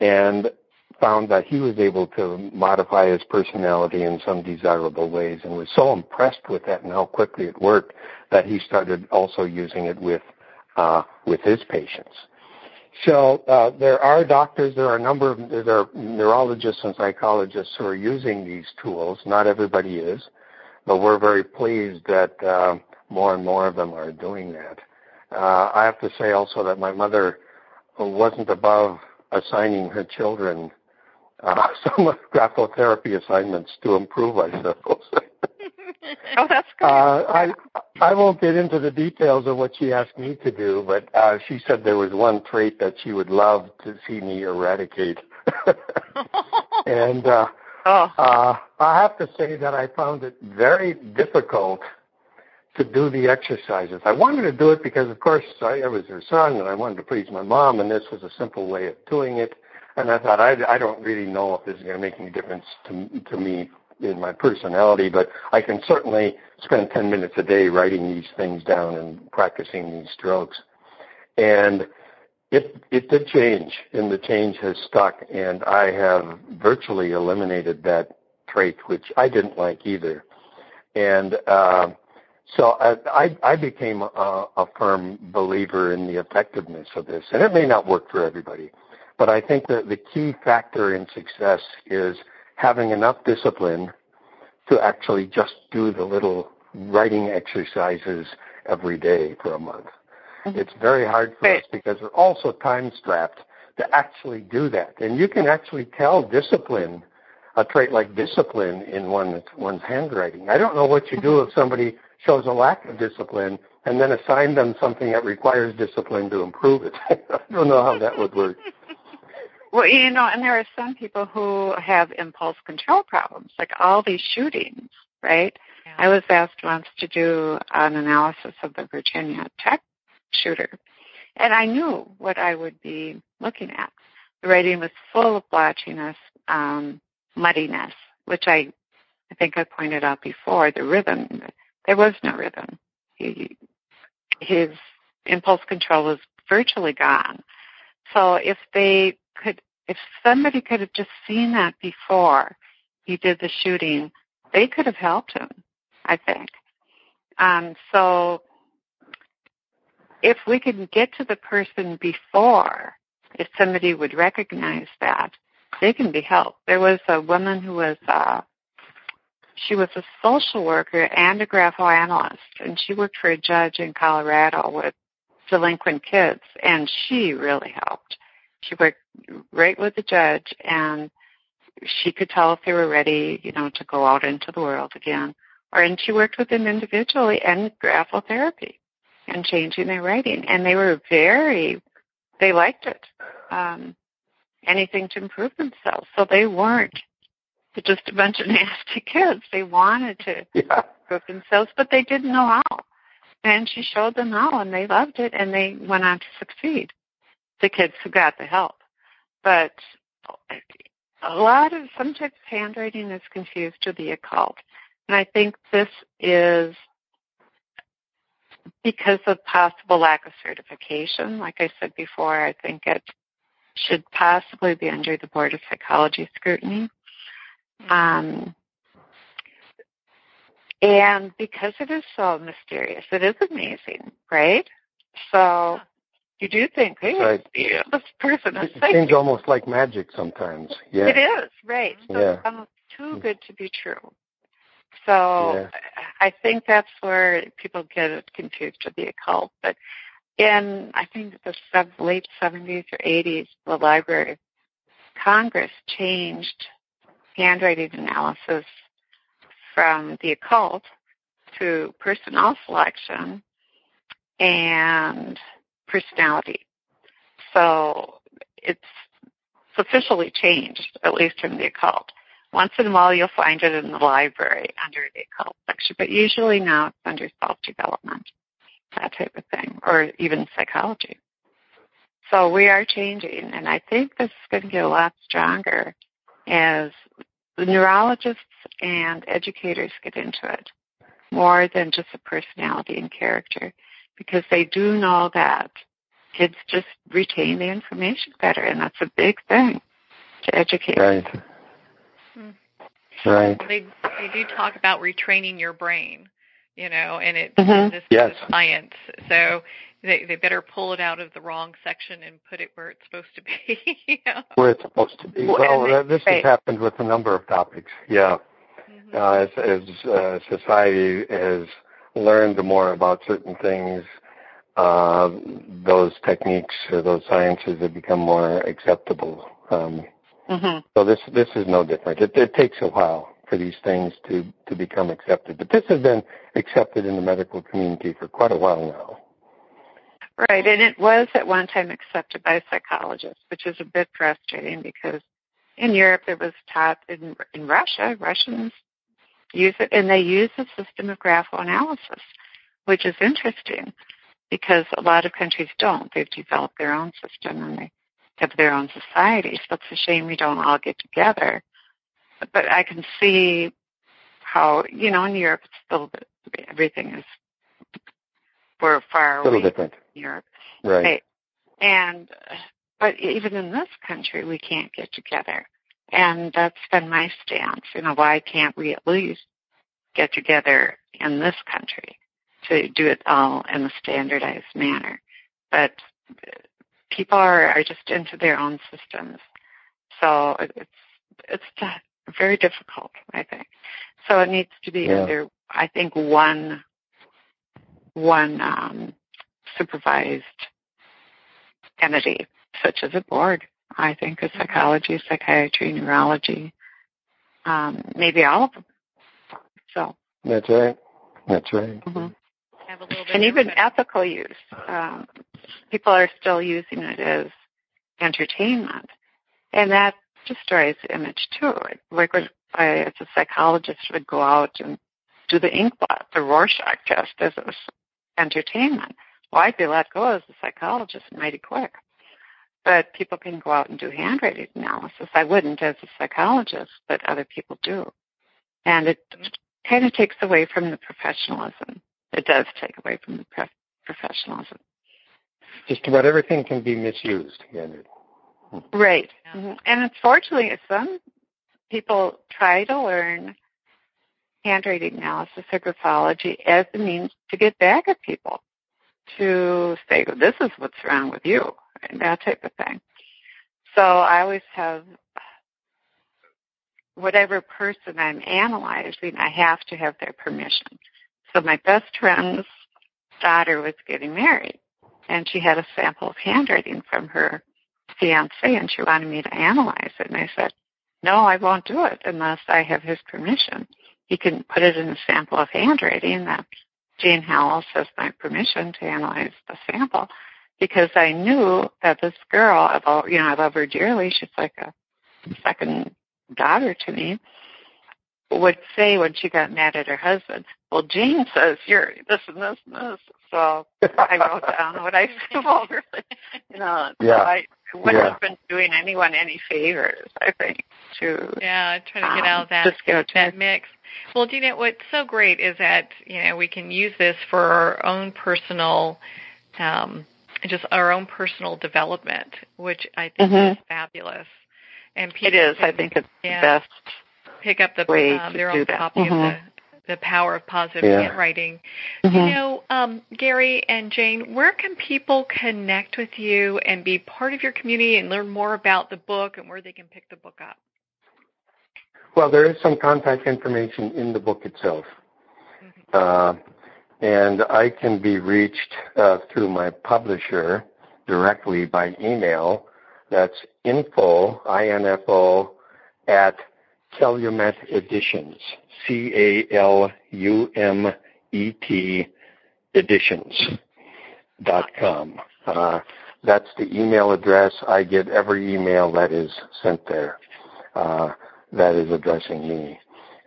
and found that he was able to modify his personality in some desirable ways, and was so impressed with that and how quickly it worked that he started also using it with uh, with his patients. So uh, there are doctors, there are a number of there are neurologists and psychologists who are using these tools. Not everybody is, but we're very pleased that uh, more and more of them are doing that. Uh, I have to say also that my mother wasn't above assigning her children uh, some of graphotherapy assignments to improve ourselves. Oh, that's good. Uh, I, I won't get into the details of what she asked me to do, but uh, she said there was one trait that she would love to see me eradicate. and uh, oh. uh, I have to say that I found it very difficult to do the exercises. I wanted to do it because, of course, I, I was her son, and I wanted to please my mom, and this was a simple way of doing it. And I thought, I, I don't really know if this is going to make any difference to, to me in my personality, but I can certainly spend ten minutes a day writing these things down and practicing these strokes. And it, it did change, and the change has stuck, and I have virtually eliminated that trait, which I didn't like either. And uh, so I, I became a, a firm believer in the effectiveness of this, and it may not work for everybody, but I think that the key factor in success is having enough discipline to actually just do the little writing exercises every day for a month. Mm-hmm. It's very hard for right. us because we're also time-strapped to actually do that. And you can actually tell discipline, a trait like discipline in one, one's handwriting. I don't know what you do if somebody shows a lack of discipline and then assign them something that requires discipline to improve it. I don't know how that would work. Well, you know, and there are some people who have impulse control problems, like all these shootings, right? Yeah. I was asked once to do an analysis of the Virginia Tech shooter, and I knew what I would be looking at. The writing was full of blotchiness, um, muddiness, which I, I think I pointed out before, the rhythm. There was no rhythm. He, his impulse control was virtually gone. So if they... Could, if somebody could have just seen that before he did the shooting, they could have helped him, I think. Um, so if we could get to the person before, if somebody would recognize that, they can be helped. There was a woman who was, uh, she was a social worker and a graphoanalyst, and she worked for a judge in Colorado with delinquent kids, and she really helped. She worked right with the judge, and she could tell if they were ready, you know, to go out into the world again. Or and she worked with them individually and graphotherapy and changing their writing. And they were very, they liked it, um, anything to improve themselves. So they weren't just a bunch of nasty kids. They wanted to yeah. improve themselves, but they didn't know how. And she showed them how, and they loved it, and they went on to succeed. The kids who got the help. But a lot of, sometimes handwriting is confused with the occult. And I think this is because of possible lack of certification. Like I said before, I think it should possibly be under the Board of Psychology scrutiny. Um, and because it is so mysterious, it is amazing, right? So... You do think, hey, right. yeah, this person is psychic. It seems almost like magic sometimes. Yeah, it is, right. So yeah. It's almost too good to be true. So yeah. I think that's where people get it confused with the occult. But in, I think, the late seventies or eighties, the Library of Congress changed handwriting analysis from the occult to personnel selection and... personality. So it's officially changed, at least in the occult. Once in a while, you'll find it in the library under the occult section, but usually now it's under self-development, that type of thing, or even psychology. So we are changing, and I think this is going to get a lot stronger as the neurologists and educators get into it, more than just the personality and character. Because they do know that kids just retain the information better, and that's a big thing to educate. Right. Hmm. Right. They, they do talk about retraining your brain, you know, and it's mm-hmm. this yes. is science. So they, they better pull it out of the wrong section and put it where it's supposed to be. You know? Where it's supposed to be. Well, well they, this right. has happened with a number of topics, yeah. Mm-hmm. Uh, as as uh, society has... learned more about certain things, uh, those techniques or those sciences have become more acceptable. Um, Mm-hmm. So this this is no different. It, it takes a while for these things to, to become accepted. But this has been accepted in the medical community for quite a while now. Right, and it was at one time accepted by psychologists, which is a bit frustrating because in Europe it was taught, in, in Russia, Russians use it, and they use the system of graphoanalysis, which is interesting because a lot of countries don't. They've developed their own system and they have their own societies. So it's a shame we don't all get together. But I can see how, you know, in Europe it's still, everything is, we're far away different. From Europe. Right. right. And, but even in this country we can't get together. And that's been my stance. You know, why can't we at least get together in this country to do it all in a standardized manner? But people are, are just into their own systems. So it's, it's very difficult, I think. So it needs to be yeah. either, I think, one one um, supervised entity, such as a board, I think, of psychology, psychiatry, neurology, um, maybe all of them. So that's right. That's right. Mm-hmm. Have a little bit and even ethical use. Um, people are still using it as entertainment, and that destroys the image too. Like when I, as a psychologist, would go out and do the ink blot, the Rorschach test, as it was entertainment. Well, I'd be let go as a psychologist mighty quick. But people can go out and do handwriting analysis. I wouldn't as a psychologist, but other people do. And it kind of takes away from the professionalism. It does take away from the prof- professionalism. Just about everything can be misused. Again. Right. Yeah. Mm-hmm. And unfortunately, some people try to learn handwriting analysis or graphology as a means to get back at people, to say, this is what's wrong with you, and that type of thing. So I always have whatever person I'm analyzing, I have to have their permission. So my best friend's daughter was getting married, and she had a sample of handwriting from her fiancé, and she wanted me to analyze it. And I said, no, I won't do it unless I have his permission. He can put it in a sample of handwriting that Jane Hollis has my permission to analyze the sample, because I knew that this girl, you know, I love her dearly, she's like a second daughter to me, would say when she got mad at her husband, well, Jane says you're this and this and this. So I wrote down what I said. Well, really, you know, yeah. so I wouldn't yeah. have been doing anyone any favors, I think, to yeah, try to get um, out of that, that, that mix. Well, Gina, what's so great is that, you know, we can use this for our own personal, um, just our own personal development, which I think mm-hmm. is fabulous. And people it is. Can, I think it's yeah, the best. Pick up the um, their own copy mm-hmm. of the, the Power of Positive yeah. Handwriting. Mm-hmm. You know, um, Gary and Jane, where can people connect with you and be part of your community and learn more about the book and where they can pick the book up? Well, there is some contact information in the book itself. Mm-hmm. Uh, and I can be reached uh, through my publisher directly by email. That's info, I N F O, at Calumet Editions, C A L U M E T editions dot com. Uh, that's the email address. I get every email that is sent there uh, that is addressing me.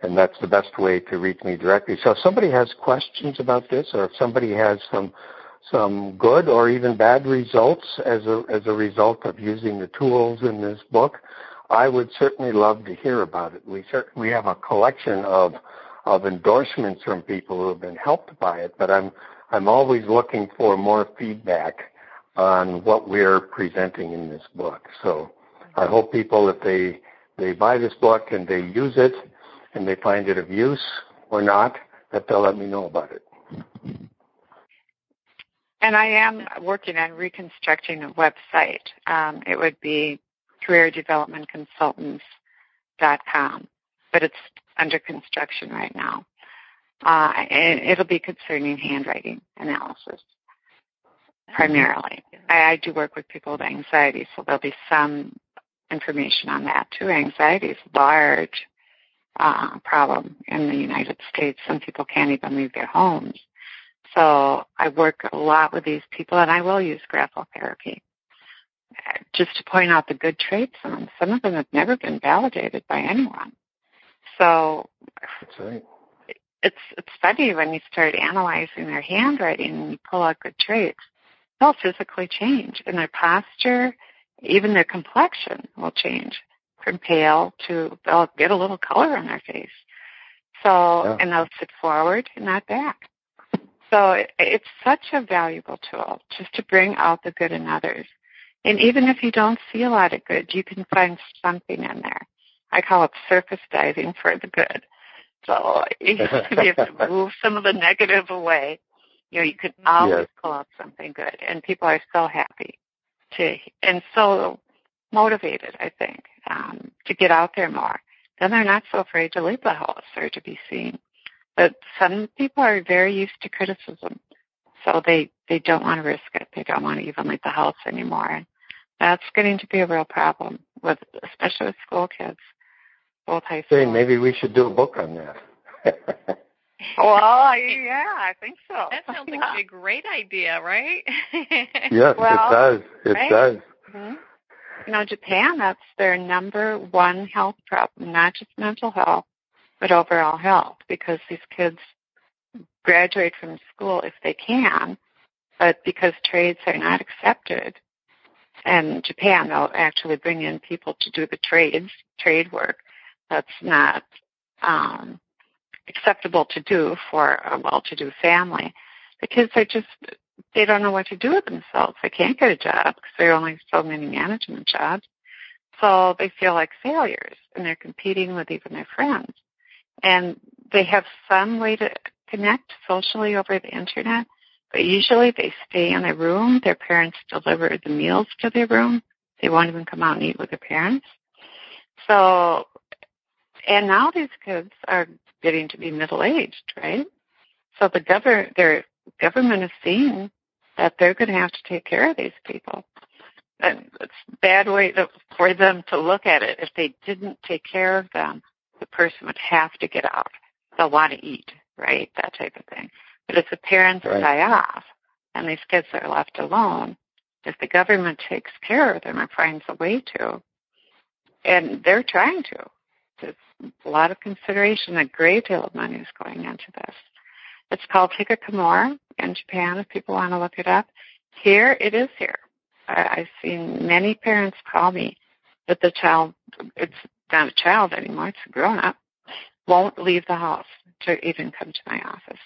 And that's the best way to reach me directly. So if somebody has questions about this, or if somebody has some some good or even bad results as a, as a result of using the tools in this book, I would certainly love to hear about it. We cert- we have a collection of of endorsements from people who have been helped by it, but I'm I'm always looking for more feedback on what we're presenting in this book. So I hope people, if they they buy this book and they use it and they find it of use or not, that they'll let me know about it. And I am working on reconstructing a website. Um, it would be career development consultants dot com, but it's under construction right now. Uh, and it'll be concerning handwriting analysis, primarily. I, I do work with people with anxiety, so there'll be some information on that, too. Anxiety is a large uh, problem in the United States. Some people can't even leave their homes. So I work a lot with these people, and I will use graphotherapy just to point out the good traits in them. Some of them have never been validated by anyone. So that's right. it's it's funny when you start analyzing their handwriting and you pull out good traits, they'll physically change, and their posture, even their complexion will change from pale to they'll get a little color on their face. So yeah. And they'll sit forward and not back. So it, it's such a valuable tool just to bring out the good in others. And even if you don't see a lot of good, you can find something in there. I call it surface diving for the good. So even if you have to move some of the negative away, you know, you can always yes. pull out something good. And people are so happy to and so motivated, I think, um, to get out there more. Then they're not so afraid to leave the house or to be seen. But some people are very used to criticism, so they, they don't want to risk it. They don't want to even leave the house anymore. And that's getting to be a real problem, with especially with school kids. Both high school. Jane, maybe we should do a book on that. Well, I, yeah, I think so. That sounds like yeah. a great idea, right? Yes, well, it does. It right? does. Mm-hmm. You know, Japan, that's their number one health problem, not just mental health, but overall health, because these kids graduate from school if they can, but because trades are not accepted. And Japan, they'll actually bring in people to do the trades, trade work. That's not um, acceptable to do for a well-to-do family. The kids are just, they don't know what to do with themselves. They can't get a job because there are only so many management jobs. So they feel like failures, and they're competing with even their friends. And they have some way to connect socially over the Internet, but usually they stay in their room. Their parents deliver the meals to their room. They won't even come out and eat with their parents. So... And now these kids are getting to be middle-aged, right? So the government, their government is seeing that they're going to have to take care of these people. And it's a bad way to, for them to look at it. If they didn't take care of them, the person would have to get out. They'll want to eat, right? That type of thing. But if the parents right. die off and these kids are left alone, if the government takes care of them or finds a way to, and they're trying to, it's a lot of consideration. A great deal of money is going into this. It's called hikikomori in Japan, if people want to look it up. Here, it is here. I've seen many parents call me that the child, it's not a child anymore, it's a grown-up, won't leave the house to even come to my office.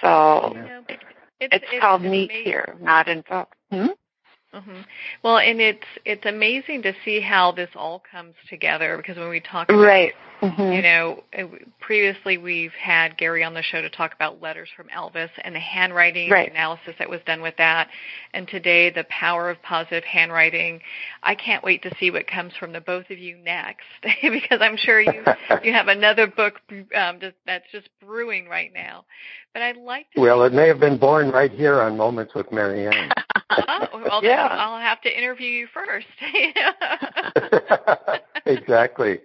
So yeah. it's, it's, it's, it's called meet here, not in book. Hmm? Mm-hmm. Well, and it's it's amazing to see how this all comes together, because when we talk about, right. mm-hmm. you know, previously we've had Gary on the show to talk about Letters from Elvis and the handwriting right. analysis that was done with that, and today The Power of Positive Handwriting. I can't wait to see what comes from the both of you next, because I'm sure you you have another book um, just, that's just brewing right now. But I'd like to. Well, it may have been born right here on Moments with Marianne. Oh, well, yeah. I'll have to interview you first. Exactly.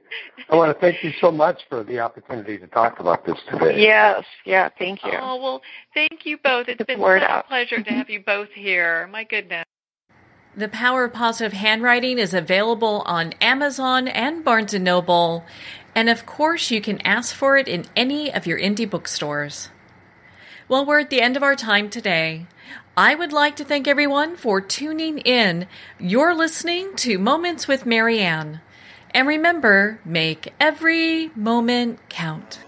I want to thank you so much for the opportunity to talk about this today. Yes, yeah, thank you. Oh, well, thank you both. It's been such a pleasure to have you both here. My goodness. The Power of Positive Handwriting is available on Amazon and Barnes and Noble. And, of course, you can ask for it in any of your indie bookstores. Well, we're at the end of our time today. I would like to thank everyone for tuning in. You're listening to Moments with Marianne. And remember, make every moment count.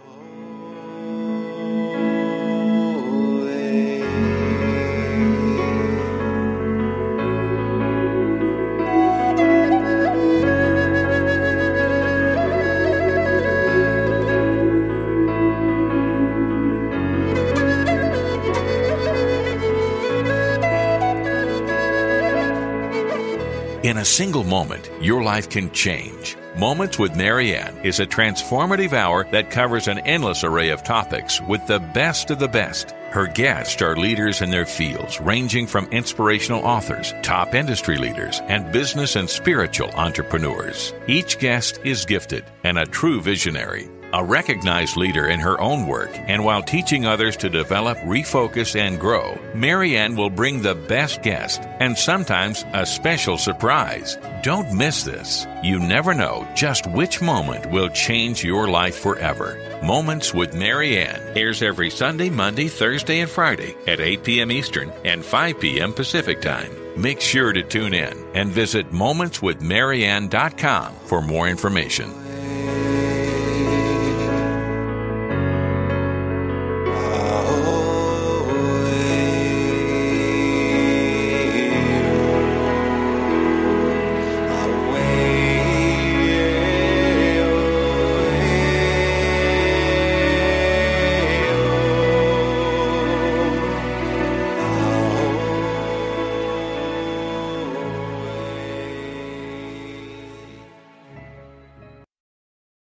In a single moment, your life can change. Moments with Marianne is a transformative hour that covers an endless array of topics with the best of the best. Her guests are leaders in their fields, ranging from inspirational authors, top industry leaders, and business and spiritual entrepreneurs. Each guest is gifted and a true visionary, a recognized leader in her own work, and while teaching others to develop, refocus, and grow, Marianne will bring the best guest and sometimes a special surprise. Don't miss this. You never know just which moment will change your life forever. Moments with Marianne airs every Sunday, Monday, Thursday, and Friday at eight p.m. Eastern and five p.m. Pacific Time. Make sure to tune in and visit moments with marianne dot com for more information.